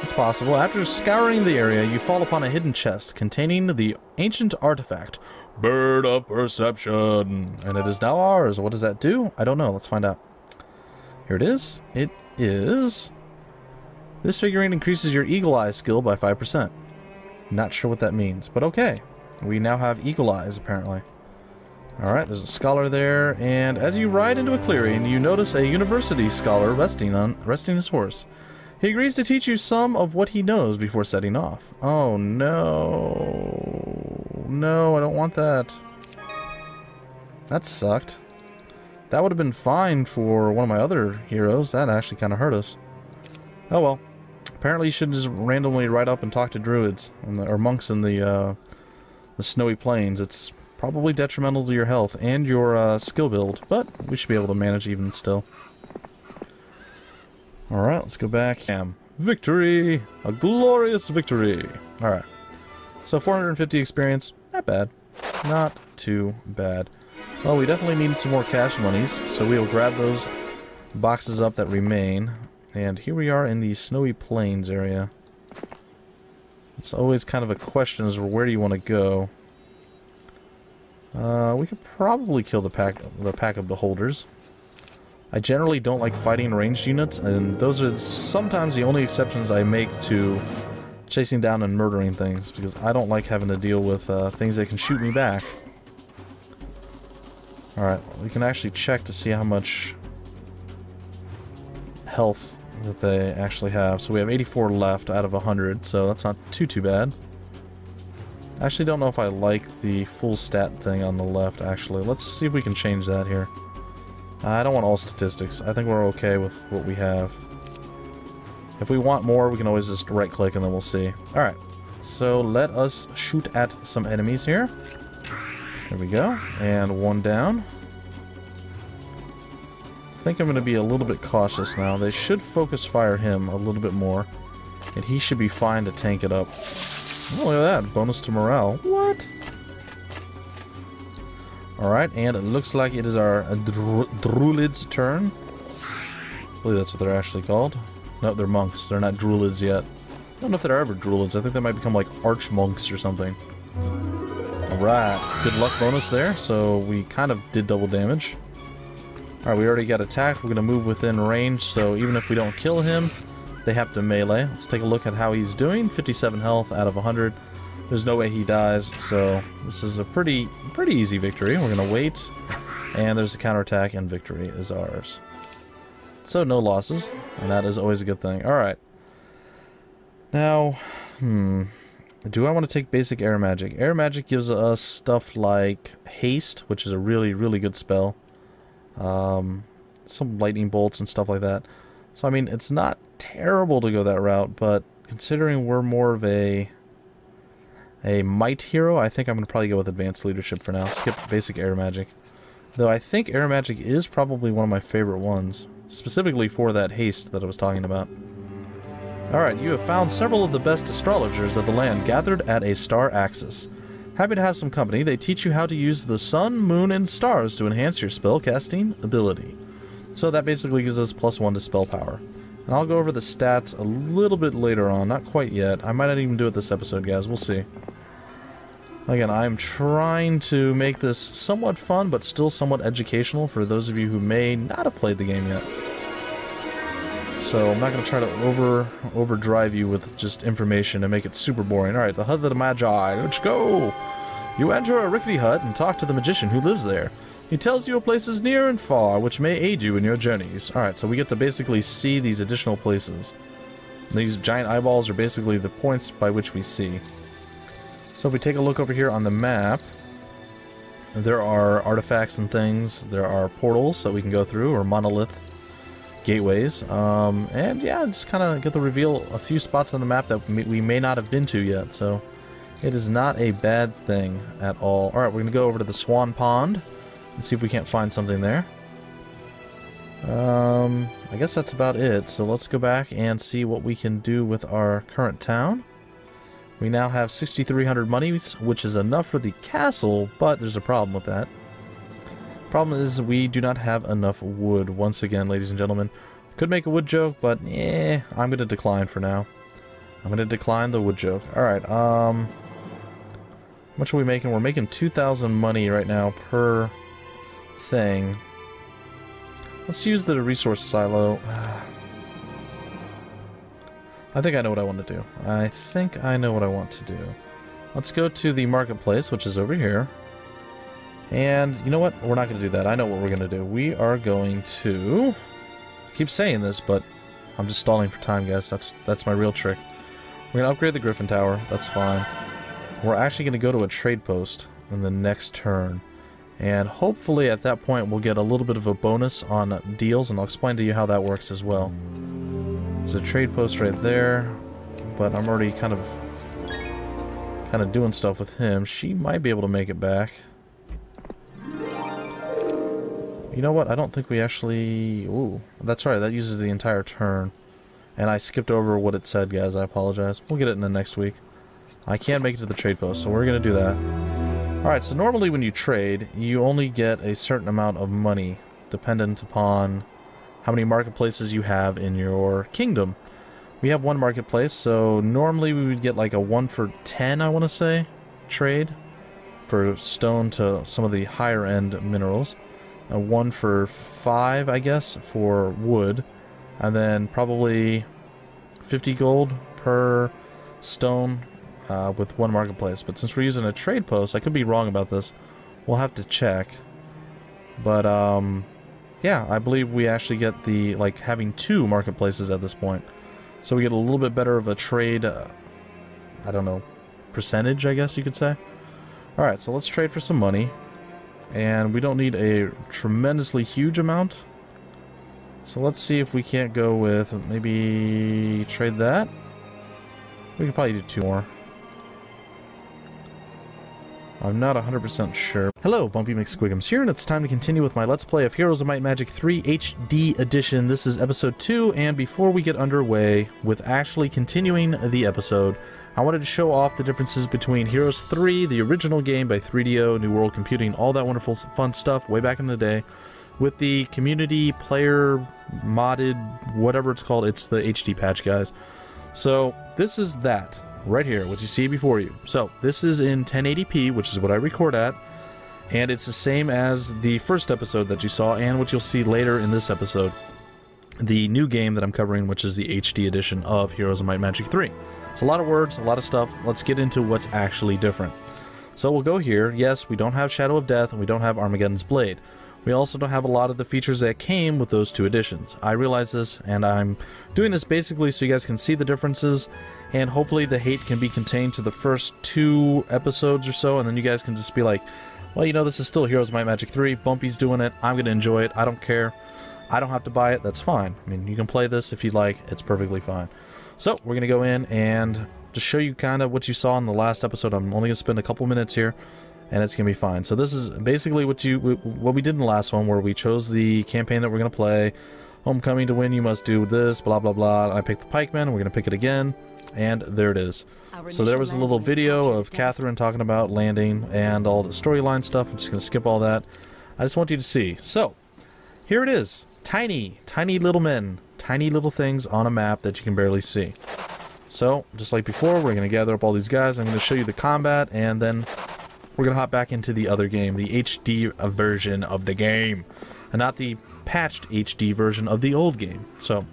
it's possible. After scouring the area, you fall upon a hidden chest containing the ancient artifact, Bird of Perception. And it is now ours. What does that do? I don't know. Let's find out. Here it is. It is... This figurine increases your Eagle Eye skill by 5%. Not sure what that means, but okay. We now have Eagle Eyes, apparently. Alright, there's a scholar there, and as you ride into a clearing, you notice a university scholar resting his horse. He agrees to teach you some of what he knows before setting off. Oh, no. No, I don't want that. That sucked. That would have been fine for one of my other heroes. That actually kind of hurt us. Oh, well. Apparently you should just randomly ride up and talk to druids, or monks in the snowy plains. It's probably detrimental to your health and your skill build, but we should be able to manage even still. Alright, let's go back. Victory! A glorious victory! Alright. So 450 experience. Not bad. Not too bad. Well, we definitely need some more cash monies, so we will grab those boxes up that remain. And here we are in the Snowy Plains area. It's always kind of a question as to where do you want to go. We could probably kill the pack of beholders. I generally don't like fighting ranged units, and those are sometimes the only exceptions I make to chasing down and murdering things, because I don't like having to deal with things that can shoot me back. Alright, we can actually check to see how much health that they actually have. So we have 84 left out of 100, so that's not too bad. I actually don't know if I like the full stat thing on the left, actually. Let's see if we can change that here. I don't want all statistics. I think we're okay with what we have. If we want more, we can always just right-click and then we'll see. Alright, so let us shoot at some enemies here. There we go. And one down. I think I'm going to be a little bit cautious now. They should focus fire him a little bit more. And he should be fine to tank it up. Oh, look at that. Bonus to morale. What? Alright, and it looks like it is our Druid's turn. I believe that's what they're actually called. No, they're monks. They're not Druids yet. I don't know if they're ever Druids. I think they might become like Archmonks or something. Alright, good luck bonus there. So we kind of did double damage. Alright, we already got attacked. We're going to move within range, so even if we don't kill him, they have to melee. Let's take a look at how he's doing. 57 health out of 100. There's no way he dies, so this is a pretty easy victory. We're going to wait, and there's a counterattack, and victory is ours. So no losses, and that is always a good thing. Alright. Now, do I want to take basic air magic? Air magic gives us stuff like haste, which is a really good spell. Some lightning bolts and stuff like that. So, I mean, it's not terrible to go that route, but considering we're more of a might hero, I think I'm going to probably go with advanced leadership for now. Skip basic air magic. Though I think air magic is probably one of my favorite ones, specifically for that haste that I was talking about. Alright, you have found several of the best astrologers of the land gathered at a star axis. Happy to have some company, they teach you how to use the sun, moon, and stars to enhance your spellcasting ability. So that basically gives us +1 to spell power. And I'll go over the stats a little bit later on, not quite yet. I might not even do it this episode, guys, we'll see. Again, I'm trying to make this somewhat fun, but still somewhat educational for those of you who may not have played the game yet. So I'm not going to try to overdrive you with just information and make it super boring. Alright, the Hut of the Magi, let's go! You enter a rickety hut and talk to the magician who lives there. He tells you of places near and far, which may aid you in your journeys. Alright, so we get to basically see these additional places. These giant eyeballs are basically the points by which we see. So if we take a look over here on the map, there are artifacts and things. There are portals that we can go through, or monolith gateways. And yeah, just kind of get to reveal a few spots on the map that we may not have been to yet. So it is not a bad thing at all. Alright, we're going to go over to the Swan Pond and see if we can't find something there. I guess that's about it, so let's go back and see what we can do with our current town. We now have 6,300 monies, which is enough for the castle, but there's a problem with that. Problem is we do not have enough wood. Once again, ladies and gentlemen, could make a wood joke, but I'm going to decline for now. I'm going to decline the wood joke. Alright, how much are we making? We're making 2,000 money right now per thing. Let's use the resource silo. I think I know what I want to do. I think I know what I want to do. Let's go to the marketplace, which is over here. And you know what? We're not going to do that. I know what we're going to do. We are going to... I keep saying this, but I'm just stalling for time, guys. That's my real trick. We're going to upgrade the Griffin Tower. That's fine. We're actually going to go to a trade post in the next turn. And hopefully at that point we'll get a little bit of a bonus on deals, and I'll explain to you how that works as well. There's a trade post right there, but I'm already kind of doing stuff with him. She might be able to make it back. You know what? I don't think we actually... Ooh, that's right. That uses the entire turn. And I skipped over what it said, guys. I apologize. We'll get it in the next week. I can't make it to the trade post, so we're going to do that. Alright, so normally when you trade, you only get a certain amount of money, dependent upon how many marketplaces you have in your kingdom. We have one marketplace, so normally we would get like a 1 for 10, I want to say, trade for stone to some of the higher end minerals, a 1 for 5, I guess, for wood, and then probably 50 gold per stone with one marketplace. But since we're using a trade post, I could be wrong about this, we'll have to check, but yeah, I believe we actually get the, like, having 2 marketplaces at this point. So we get a little bit better of a trade, I don't know, percentage, I guess you could say. Alright, so let's trade for some money. And we don't need a tremendously huge amount. So let's see if we can't go with, maybe, trade that. We could probably do 2 more. I'm not 100% sure. Hello, Bumpy McSquiggums here, and it's time to continue with my Let's Play of Heroes of Might and Magic 3 HD Edition. This is Episode 2, and before we get underway with actually continuing the episode, I wanted to show off the differences between Heroes 3, the original game by 3DO, New World Computing, all that wonderful fun stuff way back in the day, with the community player modded, whatever it's called, it's the HD patch, guys. So, this is that right here, what you see before you. So this is in 1080p, which is what I record at, and it's the same as the first episode that you saw and what you'll see later in this episode, the new game that I'm covering, which is the HD edition of Heroes of Might and Magic 3. It's a lot of words, a lot of stuff. Let's get into what's actually different. So we'll go here. Yes, we don't have Shadow of Death and we don't have Armageddon's Blade. We also don't have a lot of the features that came with those 2 editions. I realize this, and I'm doing this basically so you guys can see the differences, and hopefully the hate can be contained to the first 2 episodes or so, and then you guys can just be like, well, you know, this is still Heroes of Might and Magic 3, Bumpy's doing it, I'm going to enjoy it, I don't care, I don't have to buy it, that's fine. I mean, you can play this if you'd like, it's perfectly fine. So, we're going to go in and just show you kind of what you saw in the last episode. I'm only going to spend a couple minutes here, and it's going to be fine. So this is basically what we did in the last one, where we chose the campaign that we're going to play. Homecoming, to win you must do this, blah blah blah. I picked the pikeman, we're going to pick it again, and there it is. So there was a little video of Catherine talking about landing and all the storyline stuff. I'm just going to skip all that. I just want you to see. So, here it is. tiny little men, tiny little things on a map that you can barely see. So, just like before, we're going to gather up all these guys, I'm going to show you the combat, and then we're going to hop back into the other game, the HD version of the game, and not the patched HD version of the old game. So,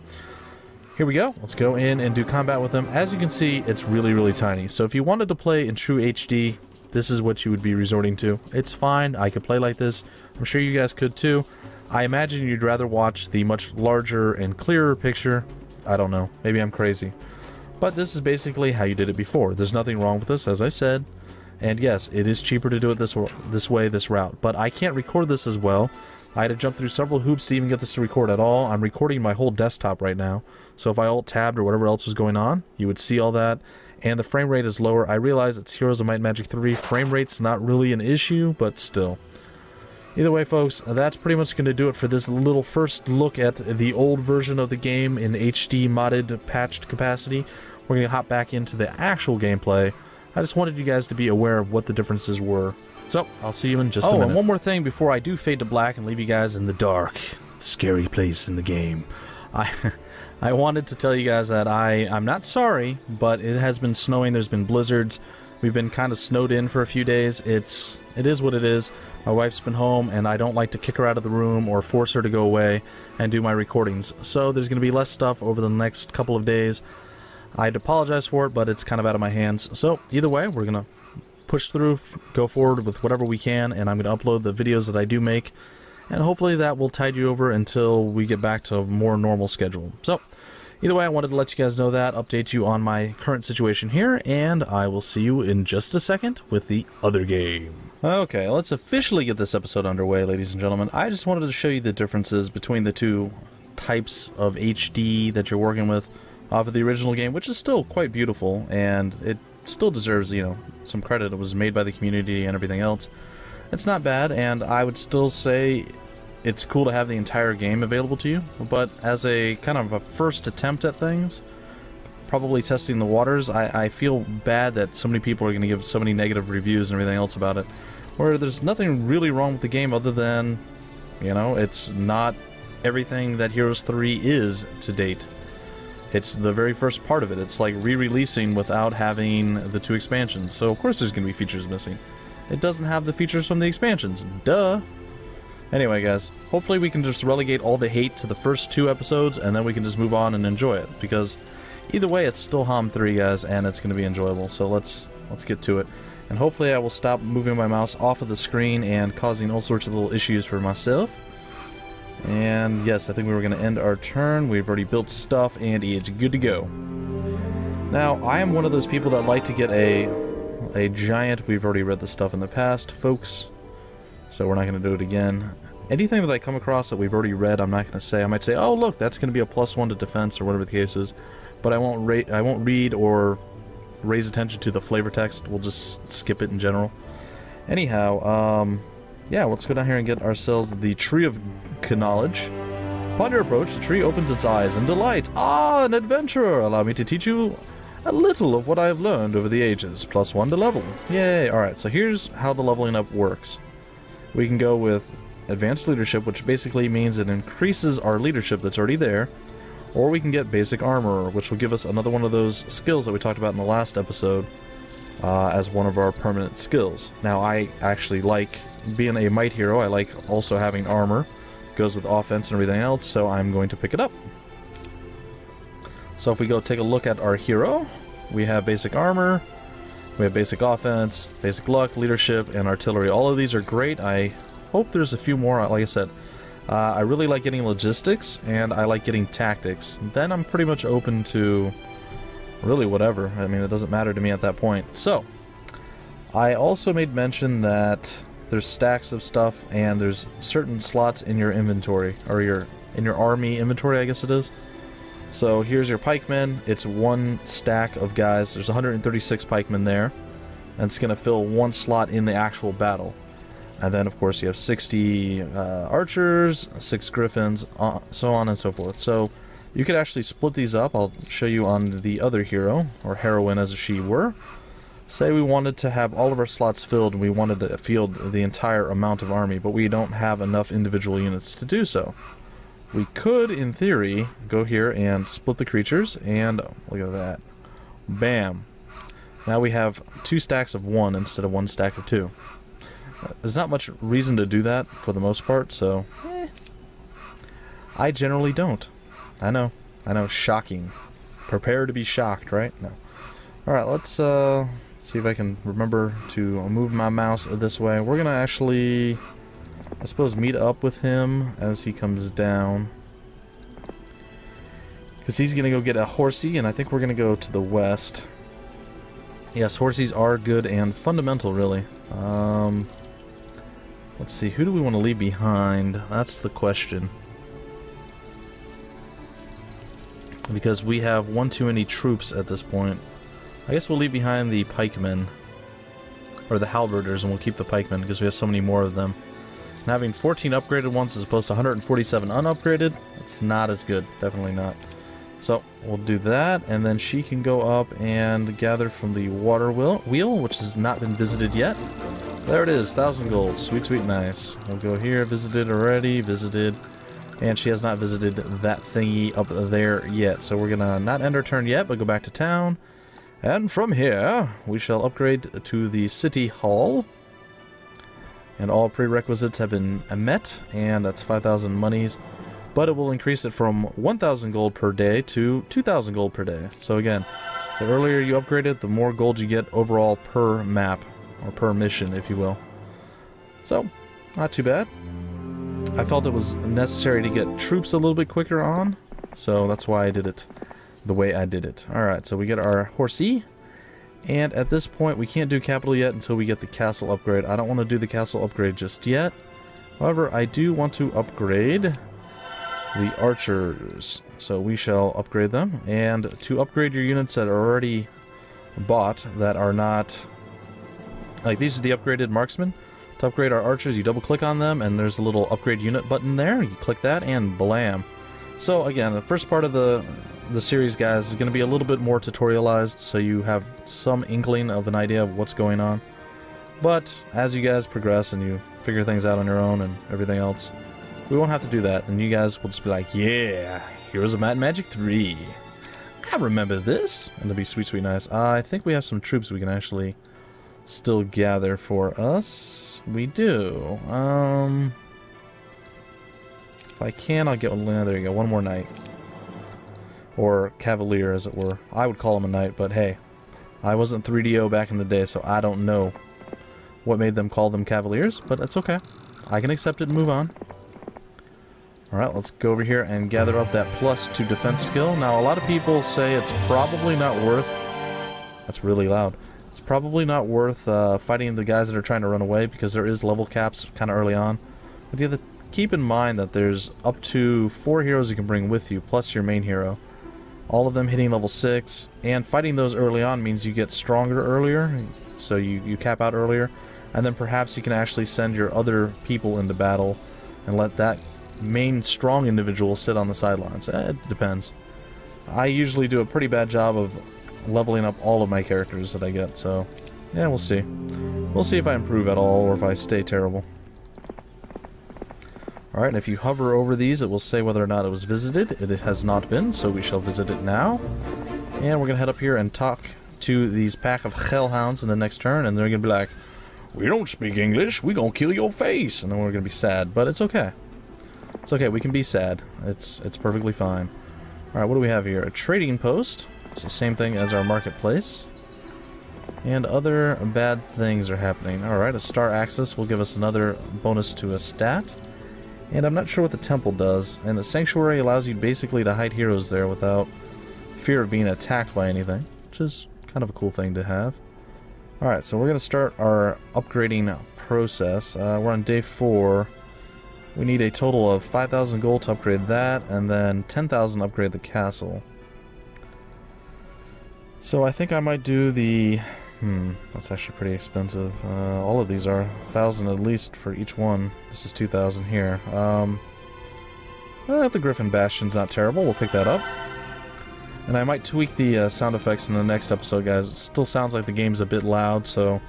here we go. Let's go in and do combat with them. As you can see, it's really, really tiny. So if you wanted to play in true HD, this is what you would be resorting to. It's fine. I could play like this. I'm sure you guys could too. I imagine you'd rather watch the much larger and clearer picture. I don't know. Maybe I'm crazy. But this is basically how you did it before. There's nothing wrong with this, as I said. And yes, it is cheaper to do it this route. But I can't record this as well. I had to jump through several hoops to even get this to record at all. I'm recording my whole desktop right now. So if I alt-tabbed or whatever else was going on, you would see all that. And the frame rate is lower. I realize it's Heroes of Might and Magic 3. Frame rate's not really an issue, but still. Either way, folks, that's pretty much going to do it for this little first look at the old version of the game in HD modded, patched capacity. We're going to hop back into the actual gameplay. I just wanted you guys to be aware of what the differences were. So, I'll see you in just a minute. Oh, and one more thing before I do fade to black and leave you guys in the dark. Scary place in the game. I wanted to tell you guys that I'm not sorry, but it has been snowing. There's been blizzards. We've been kind of snowed in for a few days. It is what it is. My wife's been home, and I don't like to kick her out of the room or force her to go away and do my recordings. So, there's going to be less stuff over the next couple of days. I'd apologize for it, but it's kind of out of my hands. So, either way, we're going to push through, go forward with whatever we can, and I'm going to upload the videos that I do make, and hopefully that will tide you over until we get back to a more normal schedule. So, either way, I wanted to let you guys know that, update you on my current situation here, and I will see you in just a second with the other game. Okay, let's officially get this episode underway, ladies and gentlemen. I just wanted to show you the differences between the two types of HD that you're working with off of the original game, which is still quite beautiful, and it still deserves, you know, some credit. It was made by the community and everything else. It's not bad, and I would still say it's cool to have the entire game available to you, but as a kind of a first attempt at things, probably testing the waters, I feel bad that so many people are going to give so many negative reviews and everything else about it, where there's nothing really wrong with the game other than, you know, it's not everything that Heroes 3 is to date. It's the very first part of it. It's like re-releasing without having the two expansions. So of course there's going to be features missing. It doesn't have the features from the expansions. Duh! Anyway guys, hopefully we can just relegate all the hate to the first two episodes and then we can just move on and enjoy it. Because either way it's still HOM 3 guys and it's going to be enjoyable. So let's get to it. And hopefully I will stop moving my mouse off of the screen and causing all sorts of little issues for myself. And yes, I think we were going to end our turn. We've already built stuff, and it's good to go. Now, I am one of those people that like to get a giant. We've already read this stuff in the past, folks. So we're not going to do it again. Anything that I come across that we've already read, I'm not going to say. I might say, oh, look, that's going to be a +1 to defense, or whatever the case is. But I won't read or raise attention to the flavor text. We'll just skip it in general. Anyhow, yeah, let's go down here and get ourselves the Tree of Knowledge. Upon your approach, the tree opens its eyes in delight. Ah, an adventurer! Allow me to teach you a little of what I have learned over the ages. +1 to level. Yay! Alright, so here's how the leveling up works. We can go with advanced leadership, which basically means it increases our leadership that's already there. Or we can get basic armor, which will give us another one of those skills that we talked about in the last episode as one of our permanent skills. Now, I actually like being a might hero. I like also having armor. Goes with offense and everything else, so I'm going to pick it up. So if we go take a look at our hero, we have basic armor, we have basic offense, basic luck, leadership, and artillery. All of these are great. I hope there's a few more. Like I said, I really like getting logistics, and I like getting tactics. Then I'm pretty much open to really whatever. I mean, it doesn't matter to me at that point. So, I also made mention that there's stacks of stuff, and there's certain slots in your inventory, or in your army inventory, I guess it is. So here's your pikemen. It's one stack of guys. There's 136 pikemen there, and it's going to fill one slot in the actual battle. And then, of course, you have 60 archers, 6 griffins, so on and so forth. So you could actually split these up. I'll show you on the other hero, or heroine as she were. Say we wanted to have all of our slots filled and we wanted to field the entire amount of army, but we don't have enough individual units to do so. We could, in theory, go here and split the creatures, and oh, look at that. Bam. Now we have two stacks of one instead of one stack of two. There's not much reason to do that for the most part, so I generally don't. I know, shocking. Prepare to be shocked, right? No. Alright, let's see if I can remember to move my mouse this way. We're gonna actually, I suppose, meet up with him as he comes down, because he's gonna go get a horsey, and I think we're gonna go to the west. Yes, horsies are good and fundamental, really. Let's see, who do we want to leave behind? That's the question. Because we have one too many troops at this point. I guess we'll leave behind the pikemen, or the halberders, and we'll keep the pikemen because we have so many more of them. And having 14 upgraded ones as opposed to 147 unupgraded, it's not as good, definitely not. So we'll do that, and then she can go up and gather from the water wheel, which has not been visited yet. There it is, 1,000 gold, sweet, sweet, nice. We'll go here, visited already, visited, and she has not visited that thingy up there yet. So we're gonna not end her turn yet, but go back to town. And from here, we shall upgrade to the City Hall. And all prerequisites have been met, and that's 5,000 monies. But it will increase it from 1,000 gold per day to 2,000 gold per day. So again, the earlier you upgrade it, the more gold you get overall per map, or per mission, if you will. So, not too bad. I felt it was necessary to get troops a little bit quicker on, so that's why I did it the way I did it. Alright, so we get our horsey, and at this point we can't do capital yet until we get the castle upgrade. I don't want to do the castle upgrade just yet. However, I do want to upgrade the archers, so we shall upgrade them. And to upgrade your units that are already bought, that are not, like, these are the upgraded marksmen. To upgrade our archers, you double click on them, and there's a little upgrade unit button there. You click that and blam. So again, the first part of the series, guys, is going to be a little bit more tutorialized, so you have some inkling of an idea of what's going on. But as you guys progress and you figure things out on your own and everything else, we won't have to do that, and you guys will just be like, yeah, Heroes of Might and Magic 3. I remember this, and it'll be sweet, sweet, nice. I think we have some troops we can actually still gather for us. We do. If I can, I'll get one. There you go, one more knight. Or cavalier, as it were. I would call him a knight, but hey, I wasn't 3DO back in the day, so I don't know what made them call them cavaliers, but that's okay. I can accept it and move on. Alright, let's go over here and gather up that +2 defense skill. Now, a lot of people say it's probably not worth... That's really loud. It's probably not worth fighting the guys that are trying to run away, because there is level caps kind of early on. But you have to keep in mind that there's up to 4 heroes you can bring with you, plus your main hero. All of them hitting level 6, and fighting those early on means you get stronger earlier, so you cap out earlier, and then perhaps you can actually send your other people into battle and let that main strong individual sit on the sidelines. It depends. I usually do a pretty bad job of leveling up all of my characters that I get, so yeah, we'll see. We'll see if I improve at all or if I stay terrible. Alright, and if you hover over these, it will say whether or not it was visited. It has not been, so we shall visit it now. And we're going to head up here and talk to these pack of hellhounds in the next turn, and they're going to be like, we don't speak English, we're going to kill your face! And then we're going to be sad, but it's okay. It's okay, we can be sad. It's perfectly fine. Alright, what do we have here? A trading post. It's the same thing as our marketplace. And other bad things are happening. Alright, a star axis will give us another bonus to a stat. And I'm not sure what the temple does, and the sanctuary allows you basically to hide heroes there without fear of being attacked by anything, which is kind of a cool thing to have. Alright, so we're going to start our upgrading process. We're on day 4. We need a total of 5,000 gold to upgrade that, and then 10,000 to upgrade the castle. So I think I might do the... that's actually pretty expensive. All of these are 1,000 at least for each one. This is 2,000 here. The Griffin Bastion's not terrible. We'll pick that up. And I might tweak the sound effects in the next episode, guys. It still sounds like the game's a bit loud, so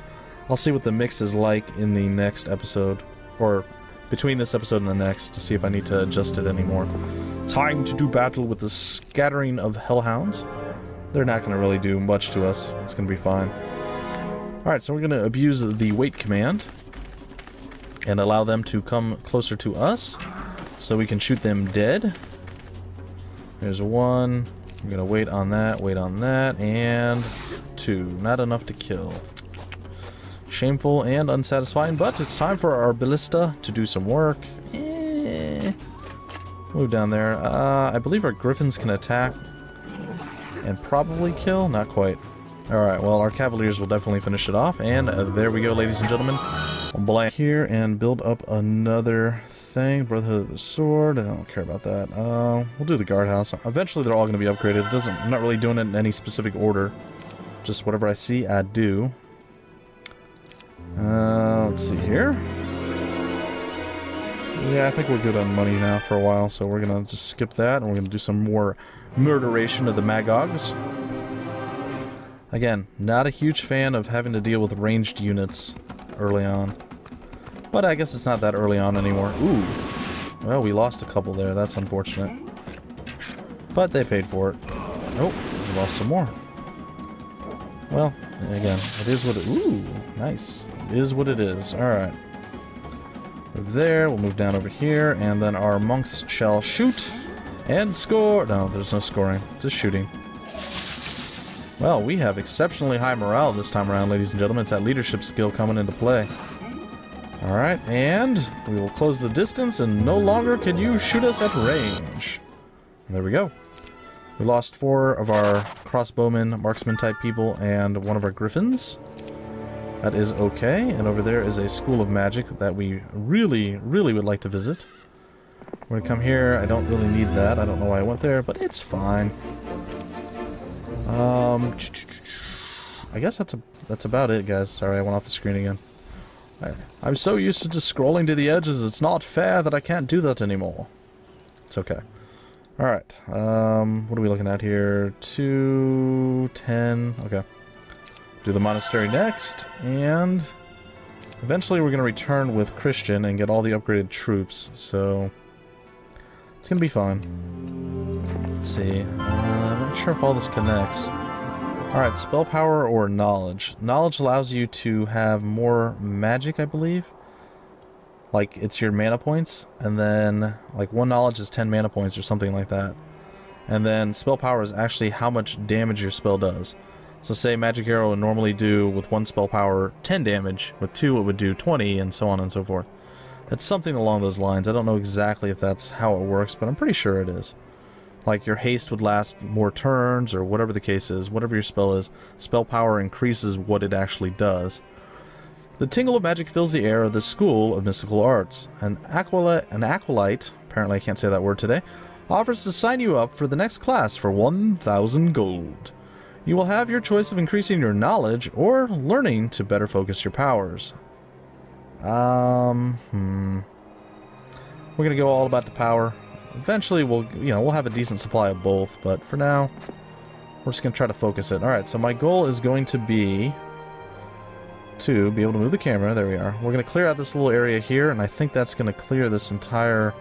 I'll see what the mix is like in the next episode. Or between this episode and the next to see if I need to adjust it anymore. Time to do battle with the scattering of hellhounds. They're not going to really do much to us. It's going to be fine. Alright, so we're going to abuse the wait command and allow them to come closer to us so we can shoot them dead. There's one. I'm going to wait on that, and two. Not enough to kill. Shameful and unsatisfying, but it's time for our ballista to do some work. Move down there. I believe our griffins can attack and probably kill. Not quite. Alright, well, our cavaliers will definitely finish it off, and there we go, ladies and gentlemen. Blank here and build up another thing. Brotherhood of the Sword. I don't care about that. We'll do the guardhouse. Eventually, they're all going to be upgraded. It doesn't. I'm not really doing it in any specific order. Just whatever I see, I do. Let's see here. Yeah, I think we're good on money now for a while, so we're going to just skip that, and we're going to do some more murderation of the Magogs. Again, not a huge fan of having to deal with ranged units early on. But I guess it's not that early on anymore. Ooh. Well, we lost a couple there. That's unfortunate. But they paid for it. Oh, we lost some more. Well, again, it is what it is. Ooh, nice. It is what it is. Alright. Over there, we'll move down over here, and then our monks shall shoot and score. No, there's no scoring. Just shooting. Well, we have exceptionally high morale this time around, ladies and gentlemen. It's that leadership skill coming into play. Alright, and we will close the distance, and no longer can you shoot us at range. And there we go. We lost four of our crossbowmen, marksman-type people, and one of our griffins. That is okay. And over there is a school of magic that we really, really would like to visit. We're going to come here. I don't really need that. I don't know why I went there, but it's fine. I guess that's about it, guys. Sorry, I went off the screen again. I'm so used to just scrolling to the edges, it's not fair that I can't do that anymore. It's okay. Alright, what are we looking at here? 2, 10, okay. Do the monastery next, and eventually we're going to return with Christian and get all the upgraded troops, so it's going to be fine. Let's see. I'm not sure if all this connects. Alright, spell power or knowledge. Knowledge allows you to have more magic, I believe. Like, it's your mana points, and then, like, one knowledge is 10 mana points or something like that. And then spell power is actually how much damage your spell does. So say Magic Arrow would normally do, with one spell power, 10 damage. With two, it would do 20, and so on and so forth. It's something along those lines. I don't know exactly if that's how it works, but I'm pretty sure it is. Like, your haste would last more turns, or whatever the case is. Whatever your spell is, spell power increases what it actually does. The tingle of magic fills the air of the School of Mystical Arts. An acolyte, apparently I can't say that word today, offers to sign you up for the next class for 1,000 gold. You will have your choice of increasing your knowledge or learning to better focus your powers. We're going to go all about the power. Eventually, we'll have a decent supply of both, but for now, we're just going to try to focus it. Alright, so my goal is going to be to be able to move the camera. There we are. We're going to clear out this little area here, and I think that's going to clear this entire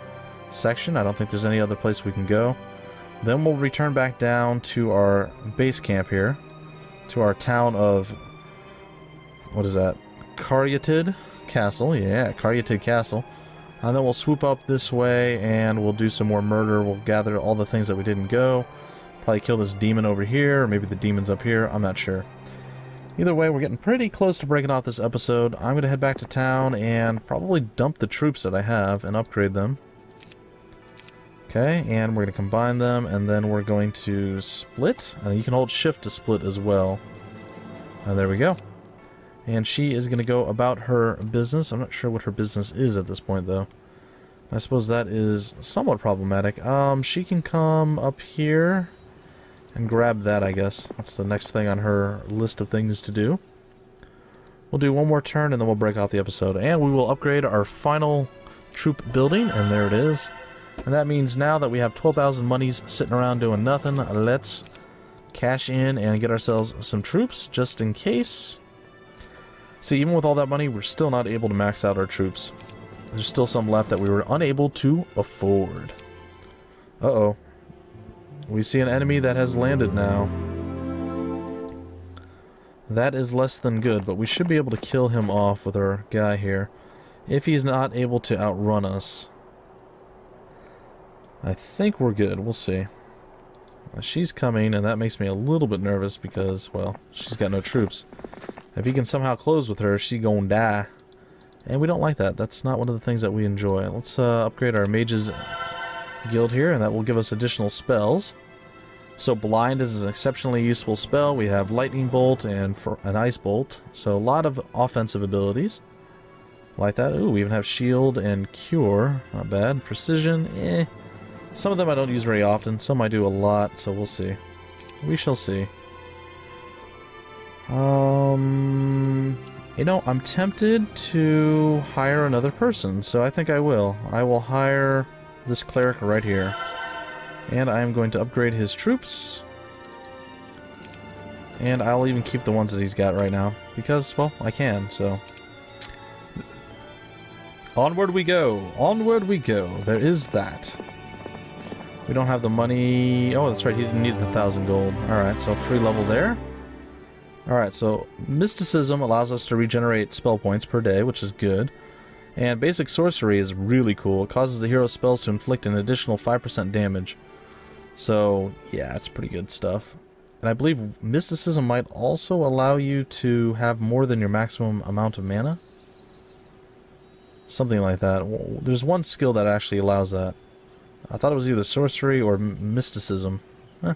section. I don't think there's any other place we can go. Then we'll return back down to our base camp here, to our town of, what is that? Karyatid Castle. Yeah, Karyatid Castle. And then we'll swoop up this way, and we'll do some more murder. We'll gather all the things that we didn't go. Probably kill this demon over here, or maybe the demon's up here. I'm not sure. Either way, we're getting pretty close to breaking off this episode. I'm going to head back to town and probably dump the troops that I have and upgrade them. Okay, and we're going to combine them, and then we're going to split. You can hold shift to split as well. And there we go. And she is going to go about her business. I'm not sure what her business is at this point, though. I suppose that is somewhat problematic. She can come up here and grab that, I guess. That's the next thing on her list of things to do. We'll do one more turn, and then we'll break off the episode. And we will upgrade our final troop building, and there it is. And that means now that we have 12,000 monies sitting around doing nothing, let's cash in and get ourselves some troops, just in case. See, even with all that money, we're still not able to max out our troops. There's still some left that we were unable to afford. Uh-oh. We see an enemy that has landed now. That is less than good, but we should be able to kill him off with our guy here. If he's not able to outrun us. I think we're good. We'll see. She's coming, and that makes me a little bit nervous because, well, she's got no troops. If he can somehow close with her, she's gonna die. And we don't like that. That's not one of the things that we enjoy. Let's upgrade our mages guild here, and that will give us additional spells. So blind is an exceptionally useful spell. We have lightning bolt and an ice bolt. So a lot of offensive abilities. Like that. Ooh, we even have shield and cure. Not bad. Precision, eh. Some of them I don't use very often. Some I do a lot, so we'll see. We shall see. You know, I'm tempted to hire another person, so I think I will. I will hire this cleric right here. And I'm going to upgrade his troops. And I'll even keep the ones that he's got right now. Because, well, I can, so... Onward we go! Onward we go! There is that. We don't have the money... Oh, that's right, he didn't need the 1,000 gold. Alright, so free level there. Alright, so mysticism allows us to regenerate spell points per day, which is good. And basic sorcery is really cool. It causes the hero's spells to inflict an additional 5% damage. So, yeah, it's pretty good stuff. And I believe mysticism might also allow you to have more than your maximum amount of mana. Something like that. There's one skill that actually allows that. I thought it was either sorcery or mysticism. Eh,